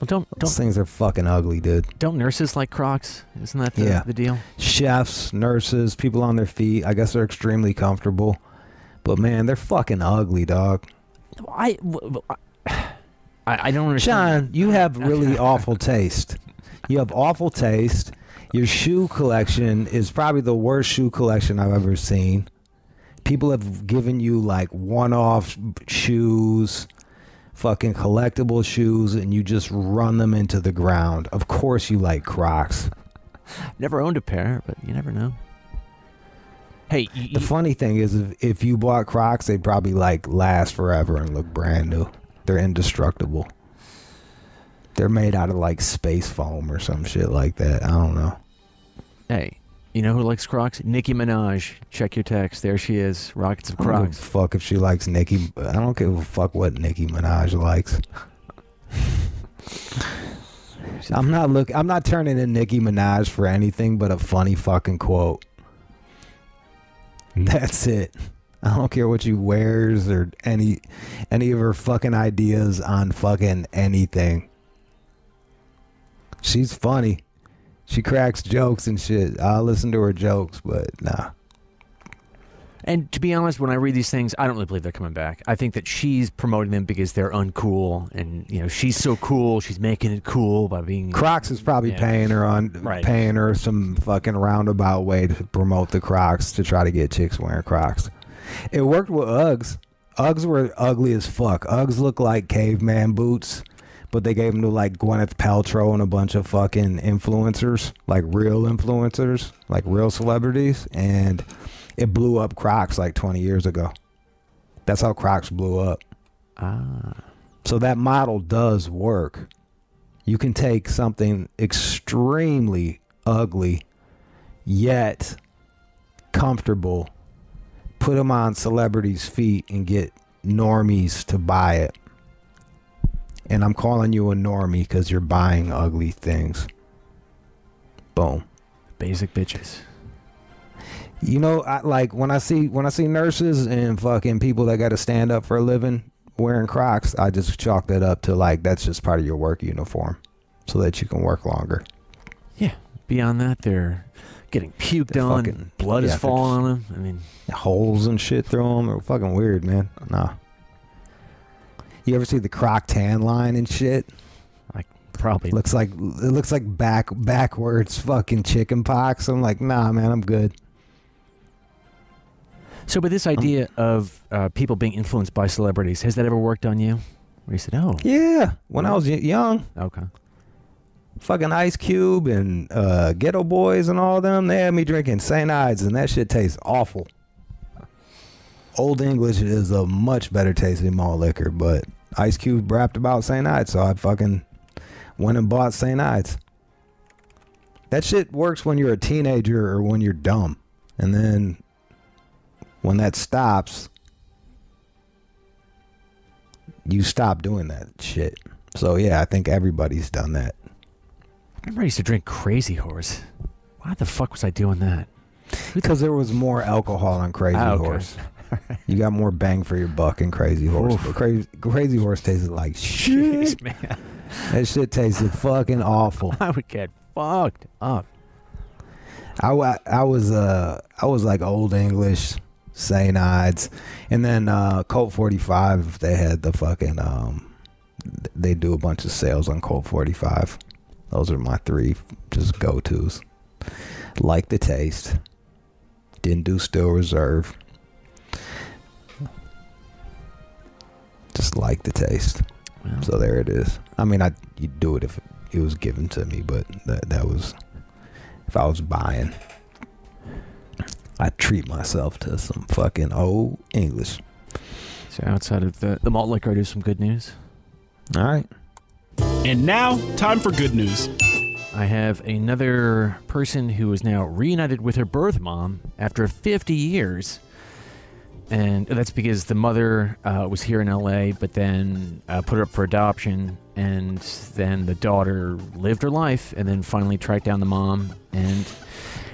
Well, don't those don't, things are fucking ugly, dude. Don't nurses like Crocs? Isn't that the, yeah. the deal? Chefs, nurses, people on their feet. I guess they're extremely comfortable, but man, they're fucking ugly, dog. I I, I don't understand. John, you have really awful taste. You have awful taste. Your shoe collection is probably the worst shoe collection I've ever seen. People have given you like one-off shoes, fucking collectible shoes, and you just run them into the ground. Of course you like Crocs. Never owned a pair, but you never know. Hey, you, the funny thing is if, if you bought Crocs, they'd probably like last forever and look brand new. They're indestructible. They're made out of like space foam or some shit like that. I don't know. Hey, you know who likes Crocs? Nicki Minaj. Check your text. There she is. Rockets of Crocs. I don't give a fuck if she likes Nicki. I don't give a fuck what Nicki Minaj likes. I'm not look. I'm not turning in Nicki Minaj for anything but a funny fucking quote. That's it. I don't care what she wears or any any of her fucking ideas on fucking anything. She's funny. She cracks jokes and shit. I listen to her jokes, but nah. And to be honest, when I read these things, I don't really believe they're coming back. I think that she's promoting them because they're uncool, and you know she's so cool. She's making it cool by being. Crocs is probably yeah. paying her on right. paying her some fucking roundabout way to promote the Crocs to try to get chicks wearing Crocs. It worked with Uggs. Uggs were ugly as fuck. Uggs look like caveman boots. But they gave them to, like, Gwyneth Paltrow and a bunch of fucking influencers, like real influencers, like real celebrities. And it blew up Crocs, like, twenty years ago. That's how Crocs blew up. Ah. So that model does work. You can take something extremely ugly, yet comfortable, put them on celebrities' feet, and get normies to buy it. And I'm calling you a normie because you're buying ugly things. Boom. Basic bitches. You know, I, like when I see when I see nurses and fucking people that got to stand up for a living wearing Crocs, I just chalk that up to like that's just part of your work uniform, so that you can work longer. Yeah. Beyond that, they're getting puked they're on. Fucking, blood yeah, is falling on them. I mean, holes and shit through them. They're fucking weird, man. Nah. You ever see the Croc tan line and shit? Like probably looks like it looks like back backwards fucking chicken pox. I'm like, nah, man, I'm good. So, but this idea um, of uh, people being influenced by celebrities, has that ever worked on you? Where you said, oh, yeah, when I was young, okay, fucking Ice Cube and uh, Ghetto Boys and all them, they had me drinking Saint Ides, and that shit tastes awful. Old English is a much better tasting malt liquor, but Ice Cube rapped about Saint Ides, so I fucking went and bought Saint Ides. That shit works when you're a teenager or when you're dumb. And then when that stops, you stop doing that shit. So yeah, I think everybody's done that. Everybody used to drink Crazy Horse. Why the fuck was I doing that? Because there was more alcohol on Crazy oh, okay. Horse. You got more bang for your buck in Crazy Horse. But crazy, crazy Horse tasted like shit. Jeez, man. That shit tasted fucking awful. I would get fucked up. I, I, I was uh I was like Old English, Saint Ides, and then uh, Colt forty-five. They had the fucking um, they do a bunch of sales on Colt forty-five. Those are my three just go tos. Like the taste. Didn't do Still Reserve. Just like the taste. Wow. So there it is. I mean, I you'd do it if it was given to me, but that that was if I was buying. I treat myself to some fucking Old English. So outside of the, the malt liquor, I do some good news. All right. And now, time for good news. I have another person who is now reunited with her birth mom after fifty years. And that's because the mother uh, was here in L A, but then uh, put her up for adoption. And then the daughter lived her life and then finally tracked down the mom. And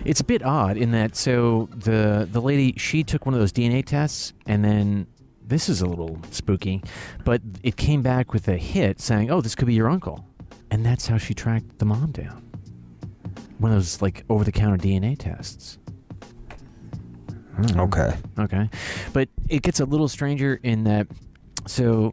it's a bit odd in that, so the, the lady, she took one of those D N A tests, and then this is a little spooky, but it came back with a hit saying, oh, this could be your uncle. And that's how she tracked the mom down. One of those, like, over-the-counter D N A tests. Okay. Okay. But it gets a little stranger in that, so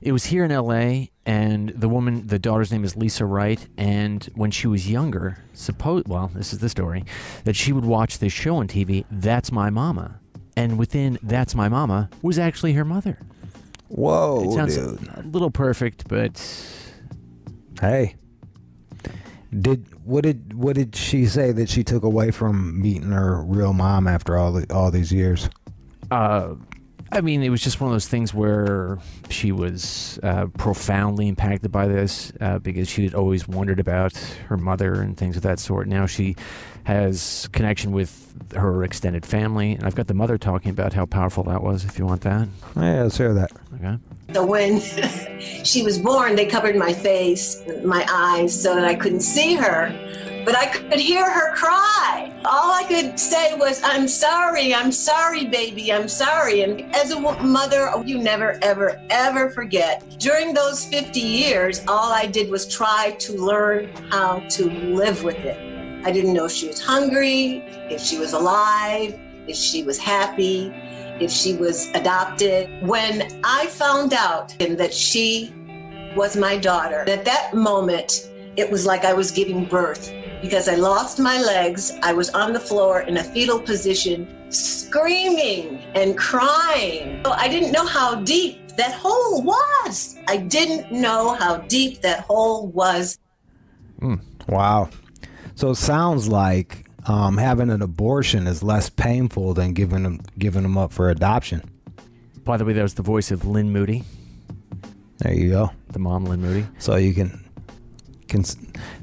it was here in L A, and the woman, the daughter's name is Lisa Wright, and when she was younger, suppose, well, this is the story, that she would watch this show on T V, That's My Mama. And within That's My Mama was actually her mother. Whoa, it sounds dude. a little perfect, but... Hey, did what did what did she say that she took away from meeting her real mom after all the, all these years? Uh, I mean, it was just one of those things where she was uh, profoundly impacted by this uh, because she had always wondered about her mother and things of that sort. Now she has connection with her extended family, and I've got the mother talking about how powerful that was. If you want that, yeah, let's hear that. Okay. So when she was born, they covered my face, my eyes, so that I couldn't see her. But I could hear her cry. All I could say was, I'm sorry, I'm sorry, baby, I'm sorry. And as a mother, you never, ever, ever forget. During those fifty years, all I did was try to learn how to live with it. I didn't know if she was hungry, if she was alive, if she was happy, if she was adopted. When I found out that she was my daughter, at that moment, it was like I was giving birth because I lost my legs. I was on the floor in a fetal position, screaming and crying. So I didn't know how deep that hole was. I didn't know how deep that hole was. Mm, wow. So it sounds like Um, having an abortion is less painful than giving them giving them up for adoption. By the way, that was the voice of Lynn Moody. There you go, the mom, Lynn Moody. So you can can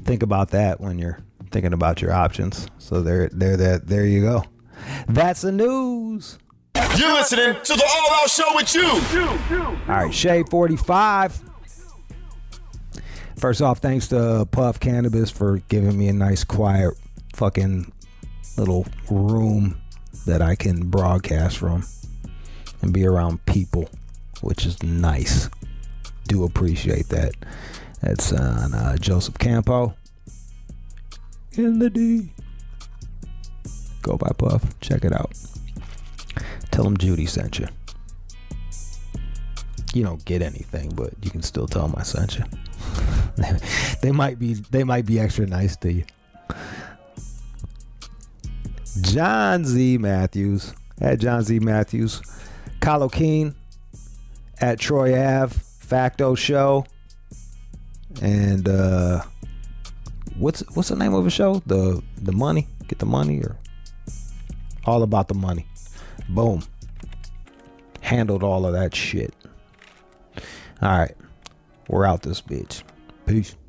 think about that when you're thinking about your options. So there, there, there, there you go. That's the news. You're listening to the All Out Show with you. All right, Shade forty-five. First off, thanks to Puff Cannabis for giving me a nice quiet fucking little room that I can broadcast from and be around people, which is nice. Do appreciate that. That's on uh, Joseph Campau in the D. Go by Puff, check it out. Tell them Judy sent you. You don't get anything, but you can still tell them I sent you. They might be they might be extra nice to you. John Z Matthews at John Z Matthews, Kyle O'Keen at Troy Ave, Facto Show, and uh, what's what's the name of the show? The the money, get the money, or all about the money. Boom, handled all of that shit. All right, we're out this bitch. Peace.